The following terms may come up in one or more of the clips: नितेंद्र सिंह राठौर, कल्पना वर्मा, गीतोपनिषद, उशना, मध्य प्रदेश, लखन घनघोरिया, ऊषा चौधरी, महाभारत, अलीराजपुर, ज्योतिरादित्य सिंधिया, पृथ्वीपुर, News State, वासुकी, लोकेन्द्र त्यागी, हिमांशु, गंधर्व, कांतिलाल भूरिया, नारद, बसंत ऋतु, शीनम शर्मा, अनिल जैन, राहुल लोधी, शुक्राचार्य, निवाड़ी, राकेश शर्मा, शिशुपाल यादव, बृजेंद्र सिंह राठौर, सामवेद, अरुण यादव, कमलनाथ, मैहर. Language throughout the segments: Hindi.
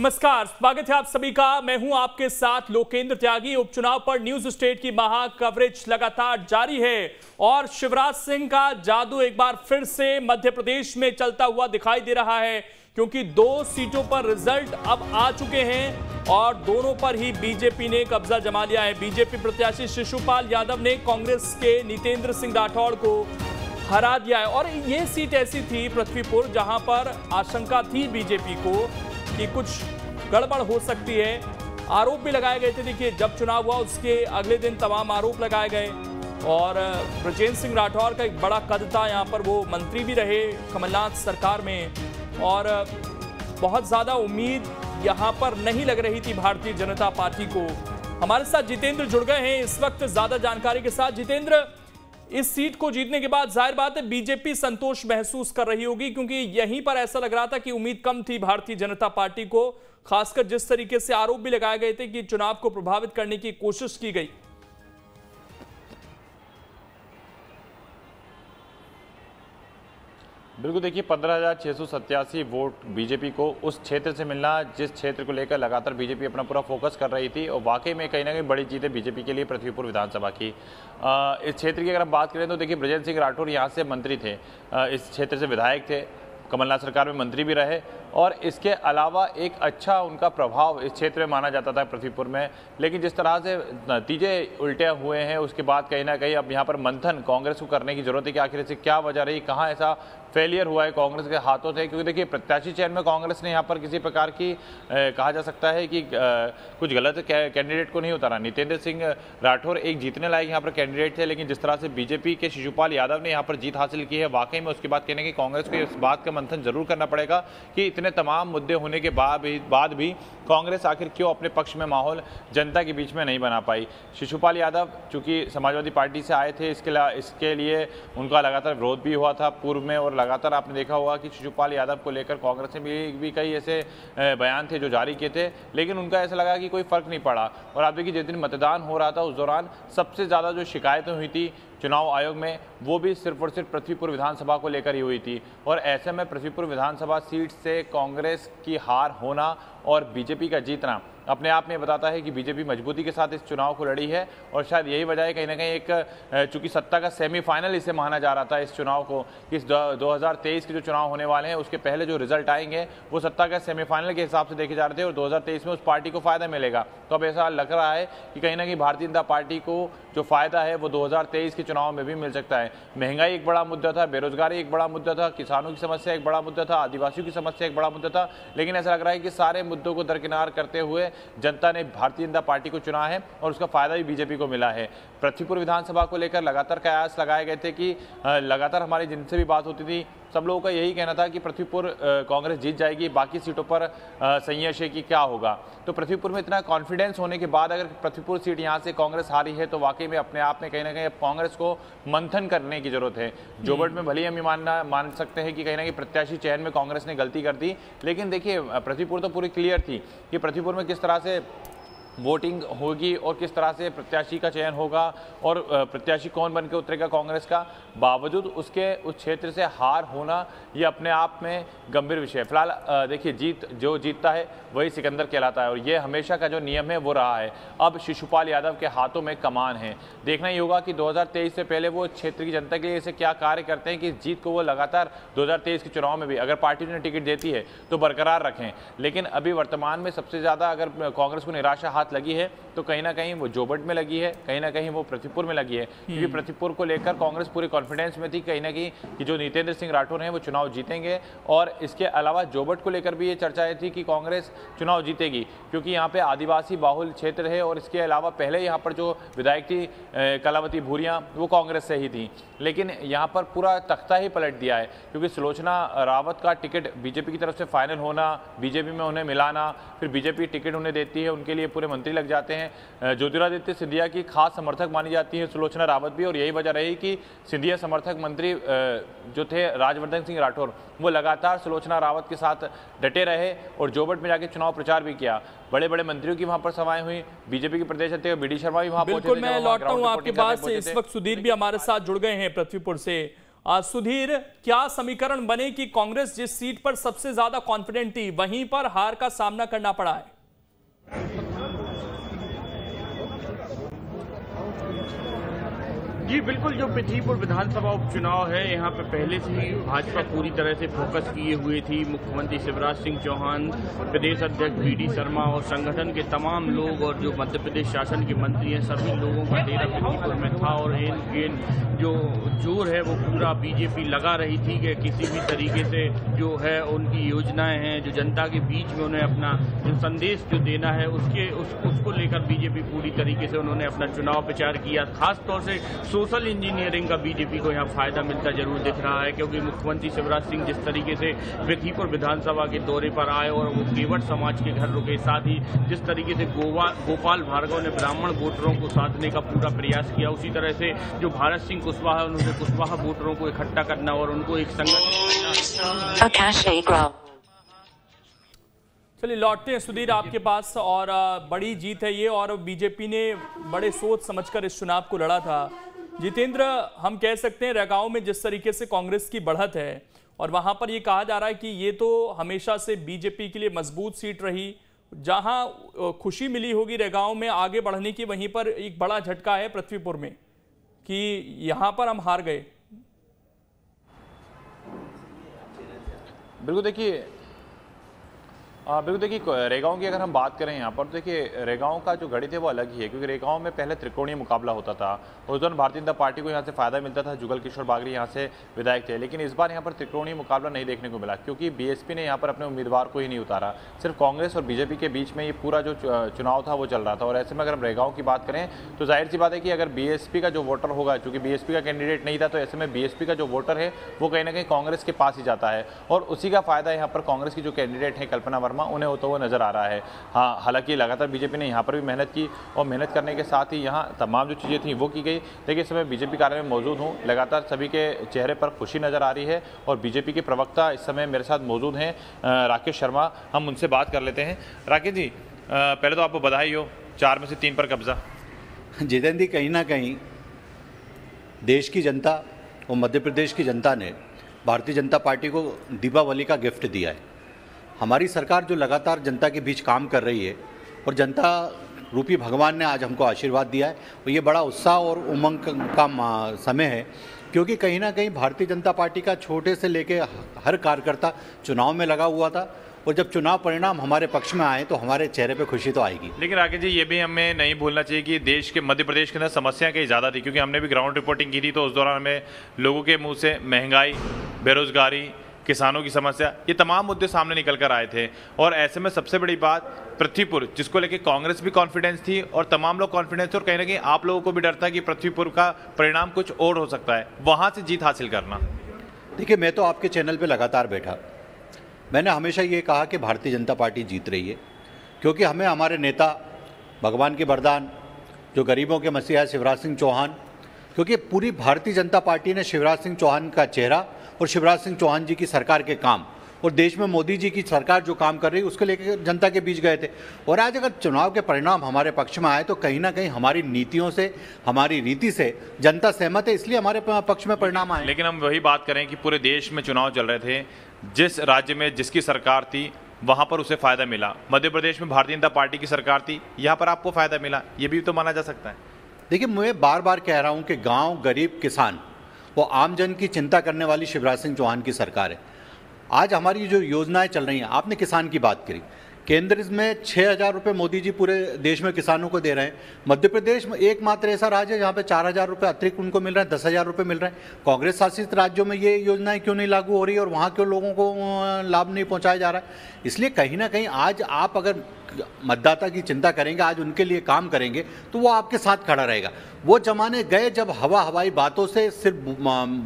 नमस्कार, स्वागत है आप सभी का। मैं हूं आपके साथ लोकेन्द्र त्यागी। उपचुनाव पर न्यूज स्टेट की महा कवरेज लगातार जारी है और शिवराज सिंह का जादू एक बार फिर से मध्य प्रदेश में चलता हुआ दिखाई दे रहा है, क्योंकि 2 सीटों पर रिजल्ट अब आ चुके हैं और दोनों पर ही बीजेपी ने कब्जा जमा लिया है। बीजेपी प्रत्याशी शिशुपाल यादव ने कांग्रेस के नितेंद्र सिंह राठौर को हरा दिया है और ये सीट ऐसी थी पृथ्वीपुर जहां पर आशंका थी बीजेपी को कि कुछ गड़बड़ हो सकती है। आरोप भी लगाए गए थे, देखिए जब चुनाव हुआ उसके अगले दिन तमाम आरोप लगाए गए और बृजेंद्र सिंह राठौर का एक बड़ा कद था यहाँ पर, वो मंत्री भी रहे कमलनाथ सरकार में और बहुत ज़्यादा उम्मीद यहाँ पर नहीं लग रही थी भारतीय जनता पार्टी को। हमारे साथ जितेंद्र जुड़ गए हैं इस वक्त ज़्यादा जानकारी के साथ। जितेंद्र, इस सीट को जीतने के बाद जाहिर बात है बीजेपी संतोष महसूस कर रही होगी, क्योंकि यहीं पर ऐसा लग रहा था कि उम्मीद कम थी भारतीय जनता पार्टी को, खासकर जिस तरीके से आरोप भी लगाए गए थे कि चुनाव को प्रभावित करने की कोशिश की गई। बिल्कुल, देखिए 15,687 वोट बीजेपी को उस क्षेत्र से मिलना जिस क्षेत्र को लेकर लगातार बीजेपी अपना पूरा फोकस कर रही थी और वाकई में कहीं ना कहीं बड़ी जीत है बीजेपी के लिए पृथ्वीपुर विधानसभा की। इस क्षेत्र की अगर हम बात करें तो देखिए बृजेंद्र सिंह राठौर यहाँ से मंत्री थे, इस क्षेत्र से विधायक थे, कमलनाथ सरकार में मंत्री भी रहे और इसके अलावा एक अच्छा उनका प्रभाव इस क्षेत्र में माना जाता था पृथ्वीपुर में। लेकिन जिस तरह से नतीजे उल्टे हुए हैं उसके बाद कहीं ना कहीं अब यहाँ पर मंथन कांग्रेस को करने की जरूरत है कि आखिर से क्या वजह रही, कहाँ ऐसा फेलियर हुआ है कांग्रेस के हाथों से, क्योंकि देखिए प्रत्याशी चयन में कांग्रेस ने यहाँ पर किसी प्रकार की कहा जा सकता है कि कुछ गलत कैंडिडेट को नहीं उतारा। नितेंद्र सिंह राठौर एक जीतने लायक यहाँ पर कैंडिडेट थे, लेकिन जिस तरह से बीजेपी के शिशुपाल यादव ने यहाँ पर जीत हासिल की है वाकई में उसके बाद कहने की कांग्रेस को इस बात का मंथन जरूर करना पड़ेगा कि इतने तमाम मुद्दे होने के बाद भी कांग्रेस आखिर क्यों अपने पक्ष में माहौल जनता के बीच में नहीं बना पाई। शिशुपाल यादव चूँकि समाजवादी पार्टी से आए थे, इसके लिए उनका लगातार विरोध भी हुआ था पूर्व में और लगातार आपने देखा होगा कि शिशुपाल यादव को लेकर कांग्रेस ने भी कई ऐसे बयान थे जो जारी किए थे, लेकिन उनका ऐसा लगा कि कोई फर्क नहीं पड़ा। और आप देखिए जिस दिन मतदान हो रहा था उस दौरान सबसे ज़्यादा जो शिकायतें हुई थी चुनाव आयोग में वो भी सिर्फ और सिर्फ पृथ्वीपुर विधानसभा को लेकर ही हुई थी। और ऐसे में पृथ्वीपुर विधानसभा सीट से कांग्रेस की हार होना और बीजेपी का जीतना अपने आप में बताता है कि बीजेपी मजबूती के साथ इस चुनाव को लड़ी है और शायद यही वजह है कहीं ना कहीं एक चूंकि सत्ता का सेमीफाइनल इसे माना जा रहा था इस चुनाव को, कि 2023 के जो चुनाव होने वाले हैं उसके पहले जो रिजल्ट आएंगे वो सत्ता का सेमीफाइनल के हिसाब से देखे जा रहे थे और 2023 में उस पार्टी को फ़ायदा मिलेगा। तो अब ऐसा लग रहा है कि कहीं ना कहीं भारतीय जनता पार्टी को जो फ़ायदा है वो 2023 के चुनाव में भी मिल सकता है। महंगाई एक बड़ा मुद्दा था, बेरोजगारी एक बड़ा मुद्दा था, किसानों की समस्या एक बड़ा मुद्दा था, आदिवासियों की समस्या एक बड़ा मुद्दा था, लेकिन ऐसा लग रहा है कि सारे मुद्दों को दरकिनार करते हुए जनता ने भारतीय जनता पार्टी को चुना है और उसका फायदा भी बीजेपी को मिला है। पृथ्वीपुर विधानसभा को लेकर लगातार कयास लगाए गए थे कि लगातार हमारी जिनसे भी बात होती थी सब लोगों का यही कहना था कि पृथ्वीपुर कांग्रेस जीत जाएगी, बाकी सीटों पर संशय की क्या होगा। तो पृथ्वीपुर में इतना कॉन्फिडेंस होने के बाद अगर पृथ्वीपुर सीट यहाँ से कांग्रेस हारी है तो वाकई में अपने आप में कहीं ना कहीं अब कांग्रेस को मंथन करने की जरूरत है। जोबट में भले ही हम ये मान सकते हैं कि कहीं ना कहीं प्रत्याशी चयन में कांग्रेस ने गलती कर दी, लेकिन देखिए पृथ्वीपुर तो पूरी क्लियर थी कि पृथ्वीपुर में किस तरह से वोटिंग होगी और किस तरह से प्रत्याशी का चयन होगा और प्रत्याशी कौन बनकर उतरेगा कांग्रेस का। बावजूद उसके उस क्षेत्र से हार होना ये अपने आप में गंभीर विषय है। फिलहाल देखिए जो जीतता है वही सिकंदर कहलाता है और ये हमेशा का जो नियम है वो रहा है। अब शिशुपाल यादव के हाथों में कमान है, देखना ही होगा कि 2023 से पहले वो क्षेत्र की जनता के लिए ऐसे क्या कार्य करते हैं कि जीत को वो लगातार 2023 के चुनाव में भी अगर पार्टी ने टिकट देती है तो बरकरार रखें। लेकिन अभी वर्तमान में सबसे ज़्यादा अगर कांग्रेस को निराशा हाथ लगी है तो कहीं ना कहीं वो जोबट में लगी है, कहीं ना कहीं वो पृथ्वीपुर में लगी है, क्योंकि पृथ्वीपुर को लेकर कांग्रेस पूरे कॉन्फिडेंस में थी कहीं ना कहीं कि जो नितेंद्र सिंह राठौर हैं वो चुनाव जीतेंगे। और इसके अलावा जोबट को लेकर भी ये चर्चाएं थी कि कांग्रेस चुनाव जीतेगी क्योंकि यहाँ पे आदिवासी बाहुल क्षेत्र है और इसके अलावा पहले यहाँ पर जो विधायक थी कलावती भूरिया वो कांग्रेस से ही थी, लेकिन यहाँ पर पूरा तख्ता ही पलट दिया है क्योंकि सुलोचना रावत का टिकट बीजेपी की तरफ से फाइनल होना, बीजेपी में उन्हें मिलाना, फिर बीजेपी टिकट उन्हें देती है, उनके लिए पूरे मंत्री लग जाते हैं। ज्योतिरादित्य सिंधिया की खास समर्थक मानी जाती है सुलोचना रावत भी और यही वजह रही कि सिंधिया समर्थक मंत्री जो थे राजवर्धन सिंह राठौर वो लगातार सुलोचना रावत के साथ डटे रहे और जोबट में जाके चुनाव प्रचार भी किया, बड़े बड़े मंत्रियों की वहां पर सभाएं हुई, बीजेपी के प्रदेश अध्यक्ष बी शर्मा भी वहां पहुंचे थे। बिल्कुल, मैं लौटता हूं आपके पास। इस वक्त सुधीर भी हमारे साथ जुड़ गए हैं पृथ्वीपुर से सुधीर, क्या समीकरण बने कि कांग्रेस जिस सीट पर सबसे ज्यादा कॉन्फिडेंट थी वहीं पर हार का सामना करना पड़ा है? जी बिल्कुल, जो पृथ्वीपुर विधानसभा उपचुनाव है यहाँ पे पहले से ही भाजपा पूरी तरह से फोकस किए हुए थी। मुख्यमंत्री शिवराज सिंह चौहान, प्रदेश अध्यक्ष बी शर्मा और संगठन के तमाम लोग और जो मध्य प्रदेश शासन के मंत्री हैं सभी लोगों का डेरा पृथ्वीपुर में था और एन जो जोर है वो पूरा बीजेपी लगा रही थी कि किसी भी तरीके से जो है उनकी योजनाएँ हैं जो जनता के बीच में उन्हें अपना जो संदेश जो देना है उसको लेकर बीजेपी पूरी तरीके से उन्होंने अपना चुनाव प्रचार किया। खासतौर से सोशल इंजीनियरिंग का बीजेपी को यहाँ फायदा मिलता जरूर दिख रहा है क्योंकि मुख्यमंत्री शिवराज सिंह जिस तरीके से पृथ्वीपुर विधानसभा के दौरे पर आए और वो केवट समाज के घर रुके, साथ ही जिस तरीके से गोपाल भार्गव ने ब्राह्मण वोटरों को साधने का पूरा प्रयास किया, उसी तरह से जो भारत सिंह कुशवाहा, उन्होंने कुशवाहा वोटरों को इकट्ठा करना और उनको एक संगठन। चलिए लौटते हैं सुधीर आपके पास, और बड़ी जीत है ये और बीजेपी ने बड़े सोच समझकर इस चुनाव को लड़ा था। जितेंद्र, हम कह सकते हैं रगांव में जिस तरीके से कांग्रेस की बढ़त है और वहां पर ये कहा जा रहा है कि ये तो हमेशा से बीजेपी के लिए मजबूत सीट रही, जहां खुशी मिली होगी रगांव में आगे बढ़ने की, वहीं पर एक बड़ा झटका है पृथ्वीपुर में कि यहां पर हम हार गए। बिल्कुल देखिए रेगांव की अगर हम बात करें यहाँ पर, तो देखिए रेगांव का जो गणित है वो अलग ही है क्योंकि रेगांव में पहले त्रिकोणीय मुकाबला होता था। उस दौरान भारतीय जनता पार्टी को यहाँ से फायदा मिलता था, जुगल किशोर बागरी यहाँ से विधायक थे, लेकिन इस बार यहाँ पर त्रिकोणीय मुकाबला नहीं देखने को मिला क्योंकि बीएसपी ने यहाँ पर अपने उम्मीदवार को ही नहीं उतारा। सिर्फ कांग्रेस और बीजेपी के बीच में ये पूरा जो चुनाव था वो चल रहा था। और ऐसे में अगर हम रेगांव की बात करें तो जाहिर सी बात है कि अगर बीएसपी का जो वोटर होगा, चूँकि बीएसपी का कैंडिडेट नहीं था, तो ऐसे में बीएसपी का जो वोटर है वो कहीं ना कहीं कांग्रेस के पास ही जाता है और उसी का फायदा यहाँ पर कांग्रेस की जो कैंडिडेट है कल्पना वर्मा, उन्हें होता हुआ नजर आ रहा है। हाँ, हालांकि लगातार बीजेपी ने यहाँ पर भी मेहनत की और मेहनत करने के साथ ही यहाँ तमाम जो चीज़ें थी वो की गई। देखिए इस समय बीजेपी कार्यालय में मौजूद हूँ, लगातार सभी के चेहरे पर खुशी नजर आ रही है और बीजेपी के प्रवक्ता इस समय मेरे साथ मौजूद हैं राकेश शर्मा, हम उनसे बात कर लेते हैं। राकेश जी, पहले तो आपको बधाई हो, 4 में से 3 पर कब्जा। जितेंद्र जी, कहीं ना कहीं देश की जनता और मध्य प्रदेश की जनता ने भारतीय जनता पार्टी को दीपावली का गिफ्ट दिया है। हमारी सरकार जो लगातार जनता के बीच काम कर रही है और जनता रूपी भगवान ने आज हमको आशीर्वाद दिया है, और ये बड़ा उत्साह और उमंग का समय है क्योंकि कहीं ना कहीं भारतीय जनता पार्टी का छोटे से लेके हर कार्यकर्ता चुनाव में लगा हुआ था और जब चुनाव परिणाम हमारे पक्ष में आए तो हमारे चेहरे पे खुशी तो आएगी। लेकिन राकेश जी, ये भी हमें नहीं भूलना चाहिए कि देश के मध्य प्रदेश के अंदर समस्या कई ज़्यादा थी क्योंकि हमने भी ग्राउंड रिपोर्टिंग की थी, तो उस दौरान हमें लोगों के मुँह से महंगाई, बेरोजगारी, किसानों की समस्या, ये तमाम मुद्दे सामने निकल कर आए थे। और ऐसे में सबसे बड़ी बात पृथ्वीपुर, जिसको लेके कांग्रेस भी कॉन्फिडेंस थी और तमाम लोग कॉन्फिडेंस थे और कहीं ना कहीं आप लोगों को भी डर था कि पृथ्वीपुर का परिणाम कुछ और हो सकता है, वहाँ से जीत हासिल करना। देखिए, मैं तो आपके चैनल पर लगातार बैठा, मैंने हमेशा ये कहा कि भारतीय जनता पार्टी जीत रही है क्योंकि हमें हमारे नेता, भगवान के वरदान, जो गरीबों के मसीहा शिवराज सिंह चौहान, क्योंकि पूरी भारतीय जनता पार्टी ने शिवराज सिंह चौहान का चेहरा और शिवराज सिंह चौहान जी की सरकार के काम और देश में मोदी जी की सरकार जो काम कर रही है उसको लेकर जनता के बीच गए थे। और आज अगर चुनाव के परिणाम हमारे पक्ष में आए तो कहीं ना कहीं हमारी नीतियों से, हमारी रीति से जनता सहमत है, इसलिए हमारे पक्ष में परिणाम आए। लेकिन हम वही बात करें कि पूरे देश में चुनाव चल रहे थे, जिस राज्य में जिसकी सरकार थी वहाँ पर उसे फ़ायदा मिला। मध्य प्रदेश में भारतीय जनता पार्टी की सरकार थी, यहाँ पर आपको फ़ायदा मिला, ये भी तो माना जा सकता है। देखिए, मैं बार बार कह रहा हूँ कि गाँव, गरीब, किसान, वो आम जन की चिंता करने वाली शिवराज सिंह चौहान की सरकार है। आज हमारी जो योजनाएं चल रही हैं, आपने किसान की बात करी, केंद्र में 6,000 रुपये मोदी जी पूरे देश में किसानों को दे रहे हैं। मध्य प्रदेश में एकमात्र ऐसा राज्य है जहाँ पे 4,000 रुपये अतिरिक्त उनको मिल रहे हैं, 10,000 रुपये मिल रहे हैं। कांग्रेस शासित राज्यों में ये योजनाएं क्यों नहीं लागू हो रही और वहाँ क्यों लोगों को लाभ नहीं पहुँचाया जा रहा है? इसलिए कहीं ना कहीं आज आप अगर मतदाता की चिंता करेंगे, आज उनके लिए काम करेंगे, तो वो आपके साथ खड़ा रहेगा। वो जमाने गए जब हवा हवाई बातों से, सिर्फ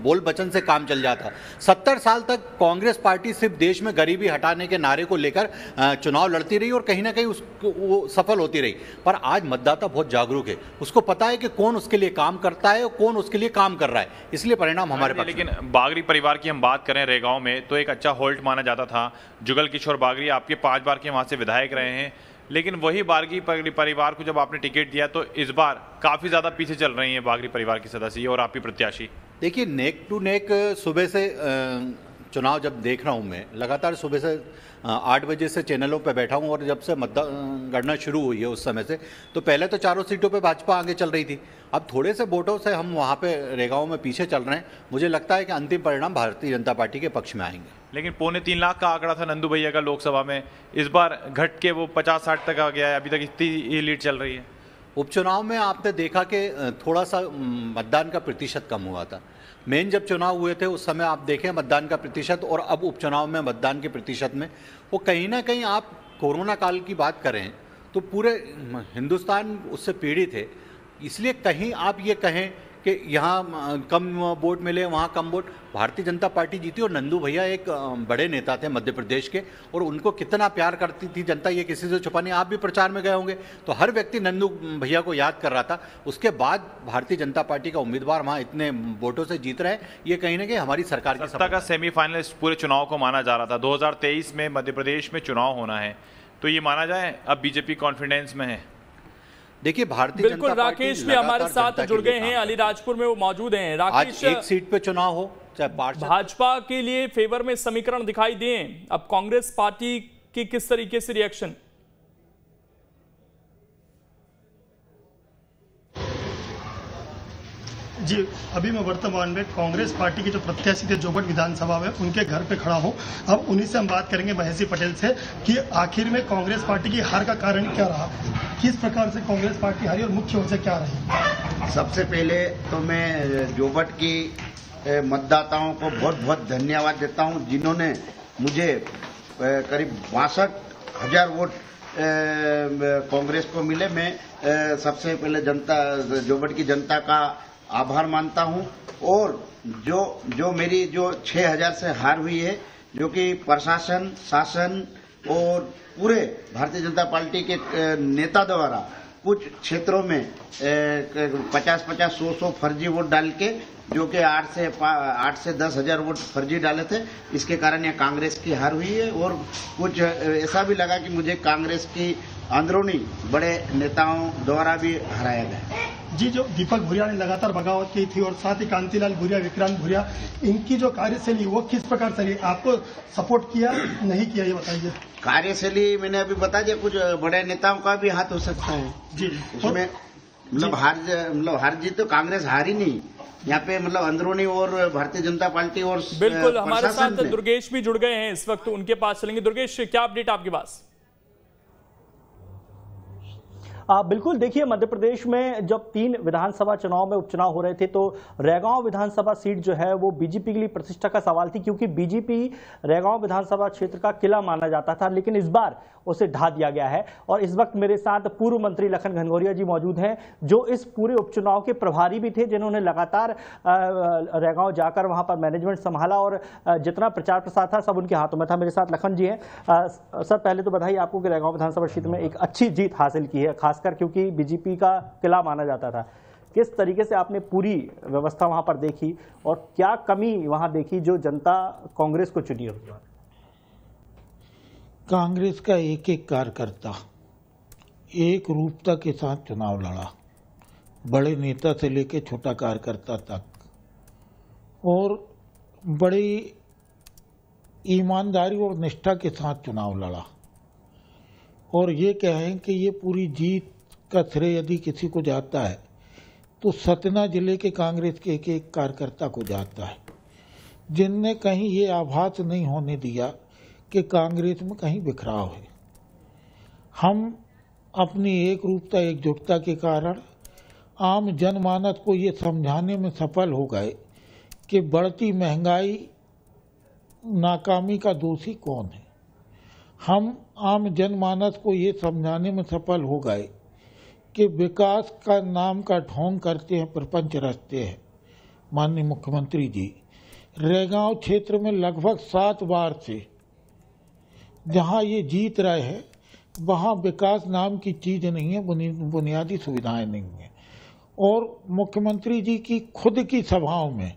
बोल बचन से काम चल जाता। 70 साल तक कांग्रेस पार्टी सिर्फ देश में गरीबी हटाने के नारे को लेकर चुनाव लड़ती रही और कहीं ना कहीं वो सफल होती रही। पर आज मतदाता बहुत जागरूक है, उसको पता है कि कौन उसके लिए काम करता है और कौन उसके लिए काम कर रहा है, इसलिए परिणाम हमारे पास। लेकिन बागरी परिवार की हम बात करें रेगांव में तो एक अच्छा होल्ट माना जाता था। जुगल किशोर बागरी आपके 5 बार के वहाँ से विधायक रहे हैं, लेकिन वही बागरी परिवार को जब आपने टिकट दिया तो इस बार काफ़ी ज़्यादा पीछे चल रही हैं बागरी परिवार की सदस्य और आपकी प्रत्याशी। देखिए नेक टू नेक सुबह से चुनाव जब देख रहा हूँ मैं लगातार सुबह से 8 बजे से चैनलों पे बैठा हूँ और जब से मतगणना शुरू हुई है उस समय से तो पहले तो चारों सीटों पे भाजपा आगे चल रही थी, अब थोड़े से वोटों से हम वहाँ पे रेगाओं में पीछे चल रहे हैं। मुझे लगता है कि अंतिम परिणाम भारतीय जनता पार्टी के पक्ष में आएंगे। लेकिन 3.25 लाख का आंकड़ा था नंदू भैया का लोकसभा में, इस बार घट के वो 50-60 तक आ गया है, अभी तक इतनी लीड चल रही है। उपचुनाव में आपने देखा कि थोड़ा सा मतदान का प्रतिशत कम हुआ था, मेन जब चुनाव हुए थे उस समय आप देखें मतदान का प्रतिशत और अब उपचुनाव में मतदान के प्रतिशत में वो कहीं ना कहीं, आप कोरोना काल की बात करें तो पूरे हिंदुस्तान उससे पीड़ित है, इसलिए कहीं आप ये कहें कि यहाँ कम वोट मिले वहाँ कम वोट, भारतीय जनता पार्टी जीती और नंदू भैया एक बड़े नेता थे मध्य प्रदेश के और उनको कितना प्यार करती थी जनता ये किसी से छुपा नहीं। आप भी प्रचार में गए होंगे तो हर व्यक्ति नंदू भैया को याद कर रहा था, उसके बाद भारतीय जनता पार्टी का उम्मीदवार वहाँ इतने वोटों से जीत रहे, ये कहीं ना कहीं हमारी सरकार की सत्ता का सेमीफाइनल पूरे चुनाव को माना जा रहा था। 2023 में मध्य प्रदेश में चुनाव होना है तो ये माना जाए अब बीजेपी कॉन्फिडेंस में है। देखिए भारतीय जनता पार्टी राकेश भी हमारे साथ जुड़ गए हैं, अलीराजपुर में वो मौजूद हैं। राकेश, आज एक सीट पे चुनाव हो चाहे भाजपा के लिए फेवर में समीकरण दिखाई दिए, अब कांग्रेस पार्टी की किस तरीके से रिएक्शन? जी अभी मैं वर्तमान में कांग्रेस पार्टी के जो प्रत्याशी थे जोबट विधानसभा में उनके घर पे खड़ा हूँ, अब उन्हीं से हम बात करेंगे महेश पटेल से कि आखिर में कांग्रेस पार्टी की हार का कारण क्या रहा, किस प्रकार से कांग्रेस पार्टी हारी और मुख्य वजह क्या रही। सबसे पहले तो मैं जोबट की मतदाताओं को बहुत बहुत धन्यवाद देता हूँ जिन्होंने मुझे करीब 62,000 वोट कांग्रेस को मिले। मैं सबसे पहले जनता जोबट की जनता का आभार मानता हूं और जो मेरी 6,000 से हार हुई है जो कि प्रशासन शासन और पूरे भारतीय जनता पार्टी के नेता द्वारा कुछ क्षेत्रों में 50-50, 100-100 फर्जी वोट डाल के जो कि 8 से 10,000 वोट फर्जी डाले थे, इसके कारण यह कांग्रेस की हार हुई है। और कुछ ऐसा भी लगा कि मुझे कांग्रेस की अंदरूनी बड़े नेताओं द्वारा भी हराया गया। जी जो दीपक भूरिया ने लगातार बगावत की थी और साथ ही कांतिलाल भूरिया, विक्रांत भूरिया, इनकी जो कार्यशैली वो किस प्रकार से रही, आपको सपोर्ट किया नहीं किया ये बताइए। कार्यशैली मैंने अभी बता दिया, कुछ बड़े नेताओं का भी हाथ हो सकता है जी उसमें। मतलब हार जीत तो कांग्रेस हार ही नहीं, यहाँ पे मतलब अंदरूनी और भारतीय जनता पार्टी और बिल्कुल। हमारे साथ दुर्गेश भी जुड़ गए हैं, इस वक्त उनके पास चलेंगे। दुर्गेश क्या अपडेट आपके पास? बिल्कुल देखिए मध्य प्रदेश में जब 3 विधानसभा चुनाव में उपचुनाव हो रहे थे तो रैगांव विधानसभा सीट जो है वो बीजेपी के लिए प्रतिष्ठा का सवाल थी क्योंकि बीजेपी रैगांव विधानसभा क्षेत्र का किला माना जाता था, लेकिन इस बार उसे ढा दिया गया है। और इस वक्त मेरे साथ पूर्व मंत्री लखन घनघोरिया जी मौजूद हैं जो इस पूरे उपचुनाव के प्रभारी भी थे, जिन्होंने लगातार रैगांव जाकर वहाँ पर मैनेजमेंट संभाला और जितना प्रचार प्रसार था सब उनके हाथों में था। मेरे साथ लखन जी हैं। सर पहले तो बधाई आपको कि रैगांव विधानसभा क्षेत्र में एक अच्छी जीत हासिल की है, खासकर क्योंकि बीजेपी का किला माना जाता था। किस तरीके से आपने पूरी व्यवस्था वहाँ पर देखी और क्या कमी वहाँ देखी जो जनता कांग्रेस को चुनी होगी? कांग्रेस का एक एक कार्यकर्ता एक रूपता के साथ चुनाव लड़ा, बड़े नेता से लेकर छोटा कार्यकर्ता तक, और बड़ी ईमानदारी और निष्ठा के साथ चुनाव लड़ा। और ये कहें कि ये पूरी जीत का श्रेय यदि किसी को जाता है तो सतना जिले के कांग्रेस के एक एक कार्यकर्ता को जाता है, जिनने कहीं ये आभास नहीं होने दिया कि कांग्रेस में कहीं बिखराव है। हम अपनी एक रूपता एकजुटता के कारण आम जनमानस को ये समझाने में सफल हो गए कि बढ़ती महंगाई नाकामी का दोषी कौन है। हम आम जनमानस को ये समझाने में सफल हो गए कि विकास का नाम का ढोंग करते हैं, प्रपंच रचते हैं। माननीय मुख्यमंत्री जी रैगांव क्षेत्र में लगभग 7 बार से जहाँ ये जीत रहे हैं वहाँ विकास नाम की चीज़ नहीं है, बुनियादी सुविधाएं नहीं हैं। और मुख्यमंत्री जी की खुद की सभाओं में,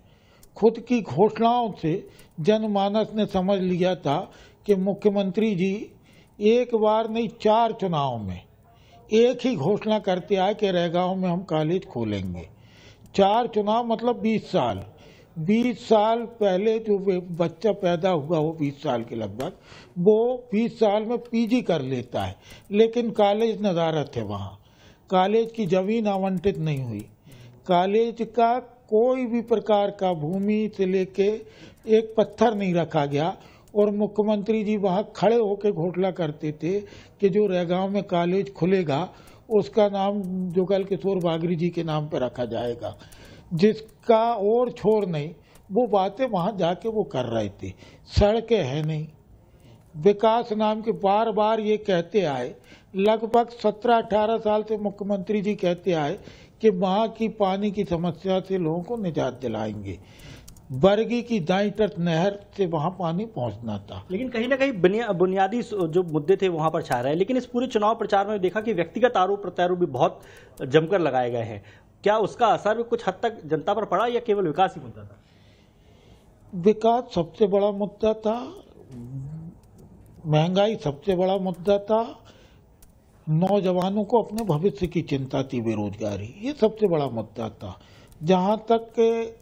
खुद की घोषणाओं से जनमानस ने समझ लिया था कि मुख्यमंत्री जी एक बार नहीं 4 चुनाव में एक ही घोषणा करते आए कि रैगांव में हम कॉलेज खोलेंगे। 4 चुनाव मतलब 20 साल, 20 साल पहले जो बच्चा पैदा हुआ हो 20 साल के लगभग, वो 20 साल में पीजी कर लेता है, लेकिन कॉलेज नदारत है वहाँ, कॉलेज की जमीन आवंटित नहीं हुई, कॉलेज का कोई भी प्रकार का भूमि से लेके एक पत्थर नहीं रखा गया। और मुख्यमंत्री जी वहाँ खड़े होकर घोषणा करते थे कि जो रैगांव में कॉलेज खुलेगा उसका नाम जुगल किशोर बागरी जी के नाम पर रखा जाएगा, जिसका और छोर नहीं। वो बातें वहाँ जाके वो कर रहे थे। सड़कें हैं नहीं, विकास नाम के बार बार ये कहते आए, लगभग 17-18 साल से मुख्यमंत्री जी कहते आए कि वहाँ की पानी की समस्या से लोगों को निजात दिलाएंगे। बरगी की दाईं तट नहर से वहाँ पानी पहुँचना था, लेकिन कहीं ना कहीं बुनियादी जो मुद्दे थे वहाँ पर छा रहे हैं। लेकिन इस पूरे चुनाव प्रचार में देखा कि व्यक्तिगत आरोप प्रत्यारोप भी बहुत जमकर लगाए गए हैं, क्या उसका असर भी कुछ हद तक जनता पर पड़ा या केवल विकास ही मुद्दा था? विकास सबसे बड़ा मुद्दा था, महंगाई सबसे बड़ा मुद्दा था, नौजवानों को अपने भविष्य की चिंता थी, बेरोजगारी, ये सबसे बड़ा मुद्दा था। जहाँ तक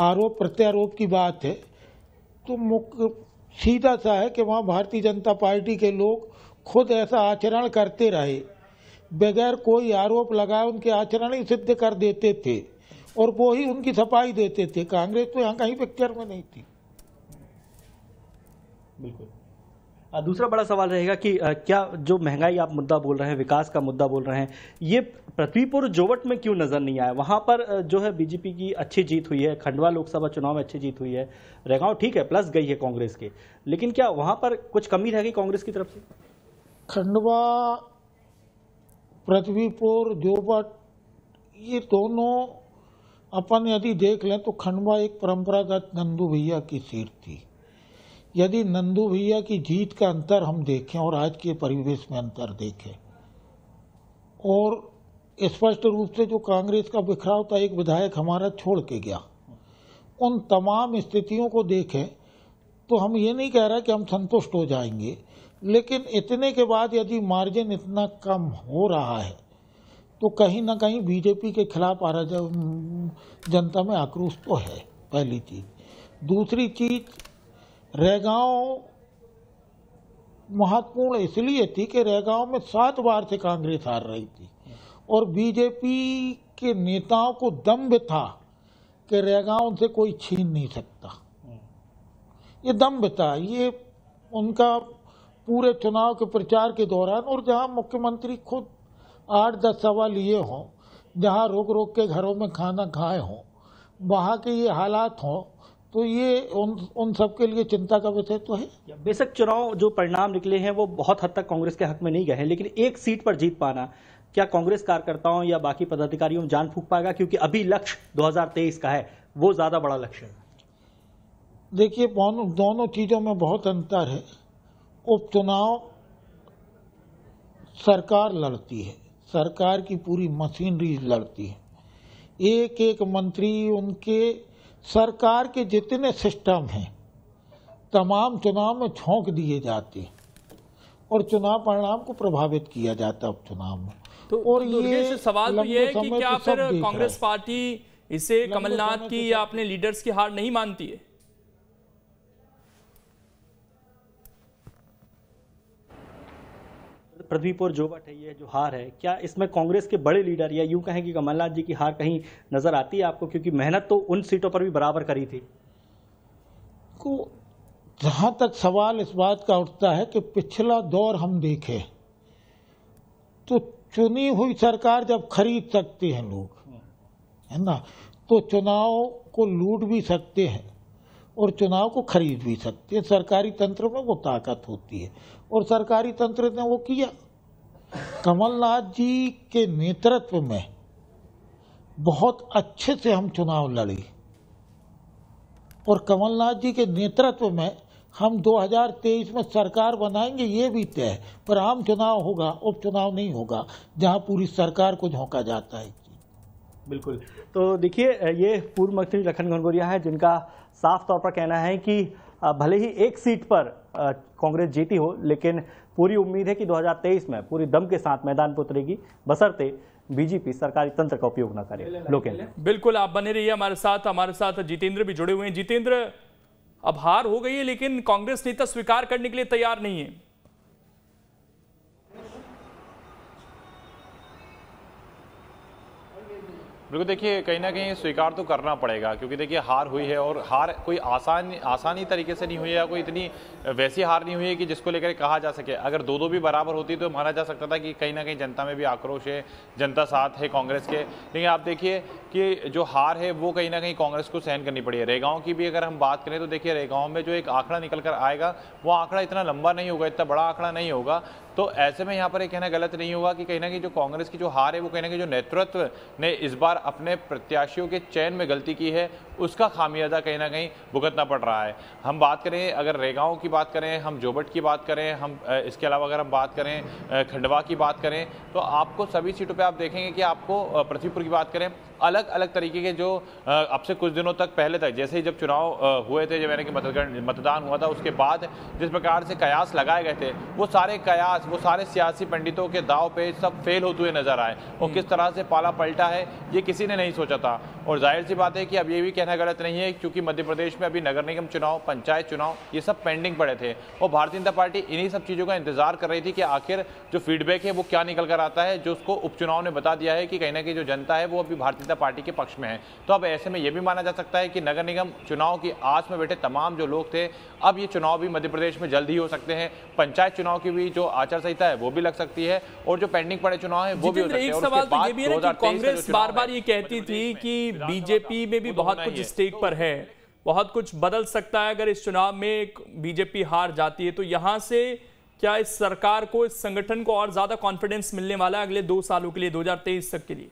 आरोप प्रत्यारोप की बात है तो सीधा सा है कि वहाँ भारतीय जनता पार्टी के लोग खुद ऐसा आचरण करते रहे, बगैर कोई आरोप लगाए उनके आचरण ही सिद्ध कर देते थे और वो ही उनकी सफाई देते थे। कांग्रेस तो यहाँ कहीं पिक्चर में नहीं थी। बिल्कुल। दूसरा बड़ा सवाल रहेगा कि क्या जो महंगाई आप मुद्दा बोल रहे हैं, विकास का मुद्दा बोल रहे हैं, ये पृथ्वीपुर जोवट में क्यों नजर नहीं आया? वहाँ पर जो है बीजेपी की अच्छी जीत हुई है, खंडवा लोकसभा चुनाव में अच्छी जीत हुई है, रैगांव ठीक है प्लस गई है कांग्रेस के, लेकिन क्या वहाँ पर कुछ कमी रह गई कांग्रेस की तरफ से? खंडवा, पृथ्वीपुर, जोवट, ये दोनों अपन यदि देख लें तो खंडवा एक परंपरागत नंदू भैया की सीट थी। यदि नंदू भैया की जीत का अंतर हम देखें और आज के परिवेश में अंतर देखें, और स्पष्ट रूप से जो कांग्रेस का बिखराव था, एक विधायक हमारा छोड़ के गया, उन तमाम स्थितियों को देखें तो हम ये नहीं कह रहे कि हम संतुष्ट हो जाएंगे, लेकिन इतने के बाद यदि मार्जिन इतना कम हो रहा है तो कहीं ना कहीं बीजेपी के खिलाफ आ रहा जनता में आक्रोश तो है, पहली चीज़। दूसरी चीज़, रैगांव महत्वपूर्ण इसलिए थी कि रैगांव में 7 बार से कांग्रेस हार रही थी और बीजेपी के नेताओं को दम्भ था कि रैगांव से कोई छीन नहीं सकता, ये दम्भ था, ये उनका पूरे चुनाव के प्रचार के दौरान। और जहां मुख्यमंत्री खुद 8-10 सवाल लिए हों, जहां रोक रोक के घरों में खाना खाए हों, वहां के ये हालात हों, तो ये उन सब के लिए चिंता का विषय तो है। बेशक चुनाव जो परिणाम निकले हैं वो बहुत हद तक कांग्रेस के हक में नहीं गए हैं, लेकिन एक सीट पर जीत पाना, क्या कांग्रेस कार्यकर्ताओं या बाकी पदाधिकारियों में जान फूंक पाएगा? क्योंकि अभी लक्ष्य 2023 का है, वो ज़्यादा बड़ा लक्ष्य है। देखिए, दोनों चीज़ों में बहुत अंतर है। उपचुनाव सरकार लड़ती है, सरकार की पूरी मशीनरी लड़ती है, एक एक मंत्री, उनके सरकार के जितने सिस्टम हैं, तमाम चुनाव में झोंक दिए जाते और चुनाव परिणाम को प्रभावित किया जाता उपचुनाव में। तो और ये सवाल तो ये है कि क्या फिर कांग्रेस पार्टी इसे कमलनाथ की या अपने लीडर्स की हार नहीं मानती है? पृथ्वीपुर जोवट है, ये जो हार है, क्या इसमें कांग्रेस के बड़े लीडर या यूं कहें कि कमलनाथ जी की हार कहीं नजर आती है आपको? क्योंकि मेहनत तो उन सीटों पर भी बराबर करी थी। को जहां तक सवाल इस बात का उठता है कि पिछला दौर हम देखें तो चुनी हुई सरकार जब खरीद सकते हैं लोग, है ना, तो चुनाव को लूट भी सकते हैं और चुनाव को खरीद भी सकते हैं। सरकारी तंत्र में वो ताकत होती है और सरकारी तंत्र ने वो किया। कमलनाथ जी के नेतृत्व में बहुत अच्छे से हम चुनाव लड़े और कमलनाथ जी के नेतृत्व में हम 2023 में सरकार बनाएंगे, ये भी तय, पर आम चुनाव होगा, उपचुनाव नहीं होगा, जहां पूरी सरकार को झोंका जाता है। बिल्कुल। तो देखिए, ये पूर्व मंत्री लखन घनघोरिया है जिनका साफ तौर पर कहना है कि भले ही एक सीट पर कांग्रेस जीती हो, लेकिन पूरी उम्मीद है कि 2023 में पूरी दम के साथ मैदान पर उतरेगी, बशर्ते बीजेपी सरकारी तंत्र का उपयोग न करे। लोकेन्द्र, बिल्कुल आप बने रहिए हमारे साथ। हमारे साथ जितेंद्र भी जुड़े हुए हैं। जितेंद्र, अब हार हो गई है लेकिन कांग्रेस नेता स्वीकार करने के लिए तैयार नहीं है। बिल्कुल, देखिए कहीं ना कहीं स्वीकार तो करना पड़ेगा क्योंकि देखिए हार हुई है और हार कोई आसानी तरीके से नहीं हुई है, कोई इतनी वैसी हार नहीं हुई है कि जिसको लेकर कहा जा सके। अगर दो भी बराबर होती तो माना जा सकता था कि कहीं ना कहीं जनता में भी आक्रोश है, जनता साथ है कांग्रेस के, लेकिन आप देखिए कि जो हार है वो कहीं ना कहीं कांग्रेस को सहन करनी पड़ी है। रेगांव की भी अगर हम बात करें तो देखिए रेगांव में जो एक आंकड़ा निकल कर आएगा वो आंकड़ा इतना लंबा नहीं होगा, इतना बड़ा आंकड़ा नहीं होगा, तो ऐसे में यहाँ पर कहना गलत नहीं होगा कि कहीं ना कहीं जो कांग्रेस की जो हार है वो कहीं ना कहीं जो नेतृत्व ने इस बार अपने प्रत्याशियों के चयन में गलती की है उसका खामियाजा कहीं ना कहीं भुगतना पड़ रहा है। हम बात करें, अगर रेगांव की बात करें, हम जोबट की बात करें, हम इसके अलावा अगर हम बात करें खंडवा की बात करें तो आपको सभी सीटों पे आप देखेंगे कि आपको पृथ्वीपुर की बात करें अलग अलग तरीके के जो अब से कुछ दिनों तक पहले तक जैसे ही जब चुनाव हुए थे, जब यानी कि मतदान हुआ था उसके बाद जिस प्रकार से कयास लगाए गए थे वो सारे कयास, वो सारे सियासी पंडितों के दाव पे सब फेल होते हुए नजर आए और किस तरह से पाला पलटा है ये किसी ने नहीं सोचा था। और जाहिर सी बात है कि अब ये भी कहना गलत नहीं है क्योंकि मध्य प्रदेश में अभी नगर निगम चुनाव, पंचायत चुनाव ये सब पेंडिंग पड़े थे और भारतीय जनता पार्टी इन्हीं सब चीज़ों का इंतजार कर रही थी कि आखिर जो फीडबैक है वो क्या निकल कर आता है, जो उसको उपचुनाव ने बता दिया है कि कहीं ना कहीं जो जनता है वो अभी भारतीय पार्टी के पक्ष में है। तो अब ऐसे में यह भी माना जा सकता है कि नगर निगम चुनाव की आस में बैठे तमाम जो लोग थे अब ये चुनाव भी मध्य प्रदेश में जल्द ही हो सकते हैं, पंचायत चुनाव की भी जो आचार संहिता है वो भी लग सकती है और जो पेंडिंग पड़े चुनाव है वो भी हो सकते हैं। और सवाल तो ये भी है कि कांग्रेस बार-बार ये कहती थी कि बीजेपी में भी बहुत कुछ स्टेक पर है, बहुत कुछ बदल सकता है अगर इस चुनाव में बीजेपी हार जाती है, तो यहां से क्या इस सरकार को, इस संगठन को और ज्यादा कॉन्फिडेंस मिलने वाला है अगले 2 सालों के लिए, 2023 तक के लिए?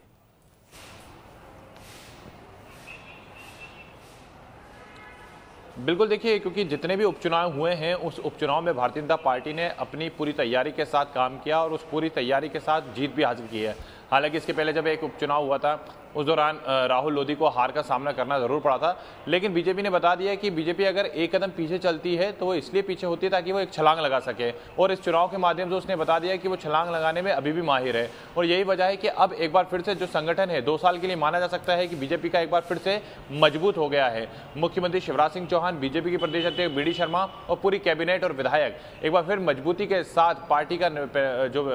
बिल्कुल, देखिए क्योंकि जितने भी उपचुनाव हुए हैं उस उपचुनाव में भारतीय जनता पार्टी ने अपनी पूरी तैयारी के साथ काम किया और उस पूरी तैयारी के साथ जीत भी हासिल की है। हालांकि इसके पहले जब एक उपचुनाव हुआ था उस दौरान राहुल लोधी को हार का सामना करना ज़रूर पड़ा था, लेकिन बीजेपी ने बता दिया कि बीजेपी अगर एक कदम पीछे चलती है तो वो इसलिए पीछे होती है ताकि वो एक छलांग लगा सके और इस चुनाव के माध्यम से उसने बता दिया कि वो छलांग लगाने में अभी भी माहिर है। और यही वजह है कि अब एक बार फिर से जो संगठन है 2 साल के लिए माना जा सकता है कि बीजेपी का एक बार फिर से मजबूत हो गया है। मुख्यमंत्री शिवराज सिंह चौहान, बीजेपी के प्रदेश अध्यक्ष बी शर्मा और पूरी कैबिनेट और विधायक एक बार फिर मजबूती के साथ पार्टी का जो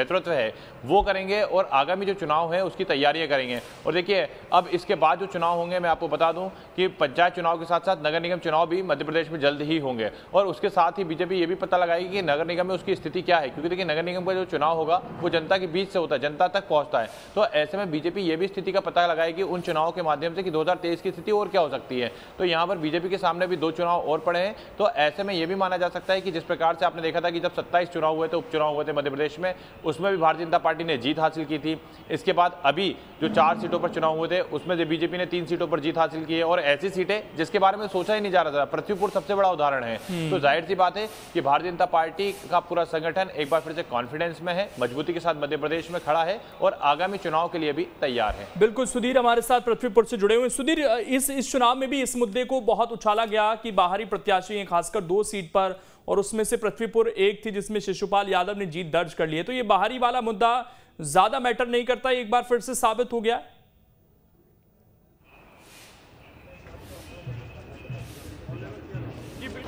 नेतृत्व है वो करेंगे और आगामी जो चुनाव है उसकी तैयारियाँ करेंगे। और देखिए अब इसके बाद जो चुनाव होंगे, मैं आपको बता दूं कि पंचायत चुनाव के साथ साथ नगर निगम चुनाव भी मध्य प्रदेश में जल्द ही होंगे और उसके साथ ही बीजेपी ये भी पता लगाएगी कि नगर निगम में उसकी स्थिति क्या है, क्योंकि देखिए नगर निगम का जो चुनाव होगा वो जनता के बीच से होता है, जनता तक पहुंचता है। तो ऐसे में बीजेपी ये भी स्थिति का पता लगाएगी उन चुनाव के माध्यम से कि 2023 की स्थिति और क्या हो सकती है। तो यहाँ पर बीजेपी के सामने भी 2 चुनाव और पड़े हैं, तो ऐसे में यह भी माना जा सकता है कि जिस प्रकार से आपने देखा था कि जब 27 चुनाव हुए थे, उपचुनाव हुए थे मध्य प्रदेश में, उसमें भी भारतीय जनता पार्टी ने जीत हासिल की थी। इसके बाद अभी जो 4 सीटों पर चुनाव हुए थे उसमें से बीजेपी ने 3 सीटों पर जीत हासिल की है और ऐसी सीटें जिसके बारे में सोचा ही नहीं जा रहा था, पृथ्वीपुर सबसे बड़ा उदाहरण है। तो जाहिर सी बात है कि भारतीय जनता पार्टी का पूरा संगठन एक बार फिर से कॉन्फिडेंस में है, मजबूती के साथ मध्य प्रदेश में खड़ा है और आगामी चुनाव के लिए भी तैयार है। बिल्कुल, सुधीर हमारे साथ पृथ्वीपुर से जुड़े हुए। सुधीर, इस चुनाव में भी इस मुद्दे को बहुत उछाला गया कि बाहरी प्रत्याशी खासकर 2 सीट पर और उसमें से पृथ्वीपुर एक थी जिसमें शिशुपाल यादव ने जीत दर्ज कर ली है, तो ये बाहरी वाला मुद्दा ज्यादा मैटर नहीं करता, एक बार फिर से साबित हो गया।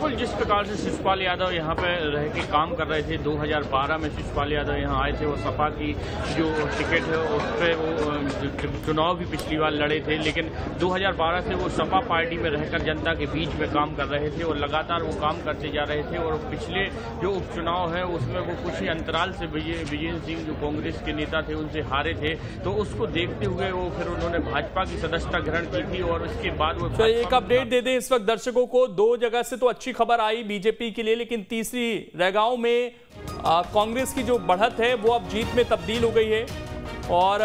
बिल्कुल, जिस प्रकार से शिशुपाल यादव यहाँ पे रह के काम कर रहे थे, 2012 में शिशुपाल यादव यहाँ आए थे, वो सपा की जो टिकट है उस पर वो चुनाव भी पिछली बार लड़े थे, लेकिन 2012 से वो सपा पार्टी में रहकर जनता के बीच में काम कर रहे थे और लगातार वो काम करते जा रहे थे। और पिछले जो उपचुनाव है उसमें वो कुछ ही अंतराल से बृजेंद्र सिंह जो कांग्रेस के नेता थे उनसे हारे थे, तो उसको देखते हुए वो फिर उन्होंने भाजपा की सदस्यता ग्रहण की थी और उसके बाद वो एक अपडेट दे दें इस वक्त दर्शकों को। 2 जगह से तो अच्छी खबर आई बीजेपी के लिए, लेकिन तीसरी रेगांव में कांग्रेस की जो बढ़त है वो अब जीत में तब्दील हो गई है और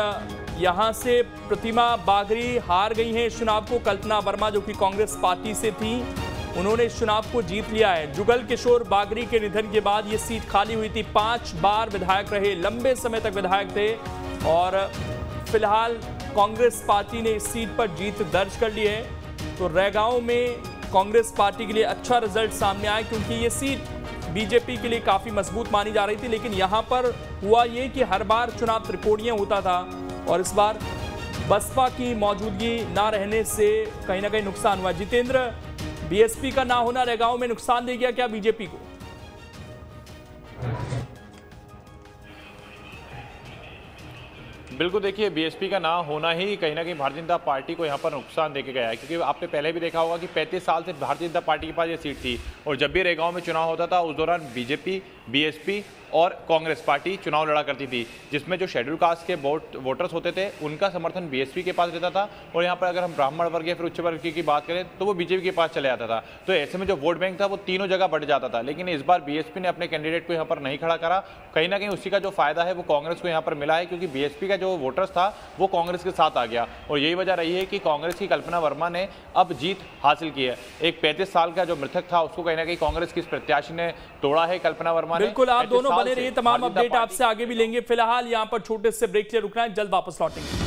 यहां से प्रतिमा बागरी हार गई हैं इस चुनाव को। कल्पना वर्मा जो कि कांग्रेस पार्टी से थी उन्होंने इस चुनाव को जीत लिया है। जुगल किशोर बागरी के निधन के बाद ये सीट खाली हुई थी, 5 बार विधायक रहे, लंबे समय तक विधायक थे और फिलहाल कांग्रेस पार्टी ने इस सीट पर जीत दर्ज कर ली है। तो रेगांव में कांग्रेस पार्टी के लिए अच्छा रिजल्ट सामने आया क्योंकि ये सीट बीजेपी के लिए काफ़ी मजबूत मानी जा रही थी, लेकिन यहाँ पर हुआ ये कि हर बार चुनाव त्रिकोणीय होता था और इस बार बसपा की मौजूदगी ना रहने से कहीं ना कहीं नुकसान हुआ। जितेंद्र, बीएसपी का ना होना रेगांव में नुकसान दे गया क्या बीजेपी को? बिल्कुल, देखिए बीएसपी का ना होना ही कहीं ना कहीं भारतीय जनता पार्टी को यहाँ पर नुकसान देके गया है, क्योंकि आपने पहले भी देखा होगा कि 35 साल से भारतीय जनता पार्टी के पास ये सीट थी और जब भी रेगांव में चुनाव होता था उस दौरान बीजेपी, बीएसपी और कांग्रेस पार्टी चुनाव लड़ा करती थी, जिसमें जो शेड्यूल कास्ट के वोटर्स होते थे उनका समर्थन बीएसपी के पास रहता था और यहाँ पर अगर हम ब्राह्मण वर्ग या फिर उच्च वर्ग की बात करें तो वो बीजेपी के पास चले जाता था। तो ऐसे में जो वोट बैंक था वो तीनों जगह बढ़ जाता था, लेकिन इस बार बीएसपी ने अपने कैंडिडेट को यहाँ पर नहीं खड़ा करा। कहीं ना कहीं उसी का जो फायदा है वो कांग्रेस को यहाँ पर मिला है, क्योंकि बीएसपी का जो वोटर्स था वो कांग्रेस के साथ आ गया और यही वजह रही है कि कांग्रेस की कल्पना वर्मा ने अब जीत हासिल की है। एक 35 साल का जो मृतक था उसको कहीं ना कहीं कांग्रेस के प्रत्याशी ने तोड़ा है, कल्पना वर्मा ने। बिल्कुल, आप दोनों बने रहिए, तमाम अपडेट आपसे आगे भी लेंगे। फिलहाल यहाँ पर छोटे से ब्रेक के लिए रुकना है, जल्द वापस लौटेंगे।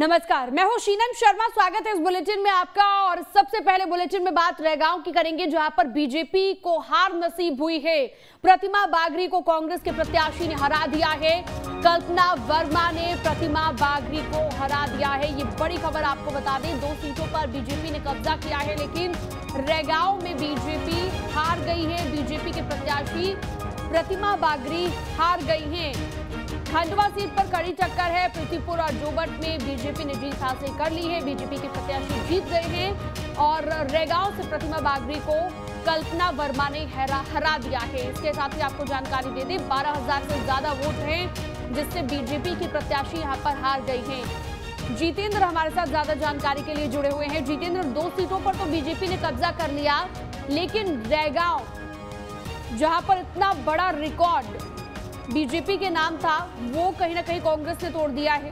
नमस्कार, मैं हूं शीनम शर्मा, स्वागत है इस बुलेटिन में आपका। और सबसे पहले बुलेटिन में बात रेगांव की करेंगे, जहां पर बीजेपी को हार नसीब हुई है। प्रतिमा बागरी को कांग्रेस के प्रत्याशी ने हरा दिया है, कल्पना वर्मा ने प्रतिमा बागरी को हरा दिया है। ये बड़ी खबर आपको बता दें, 2 सीटों पर बीजेपी ने कब्जा किया है, लेकिन रेगांव में बीजेपी हार गई है। बीजेपी के प्रत्याशी प्रतिमा बागरी हार गई है। खंडवा सीट पर कड़ी टक्कर है, पृथ्वीपुर और जोबट में बीजेपी ने जीत हासिल कर ली है। बीजेपी के प्रत्याशी जीत गए हैं और रेगांव से प्रतिमा बागरी को कल्पना वर्मा ने हरा दिया है। इसके साथ ही आपको जानकारी दे दें, 12,000 से ज्यादा वोट हैं जिससे बीजेपी के प्रत्याशी यहां पर हार गई हैं। जितेंद्र हमारे साथ ज्यादा जानकारी के लिए जुड़े हुए हैं। जितेंद्र, 2 सीटों पर तो बीजेपी ने कब्जा कर लिया, लेकिन रेगांव जहाँ पर इतना बड़ा रिकॉर्ड बीजेपी के नाम था वो कहीं ना कहीं कांग्रेस ने तोड़ दिया है।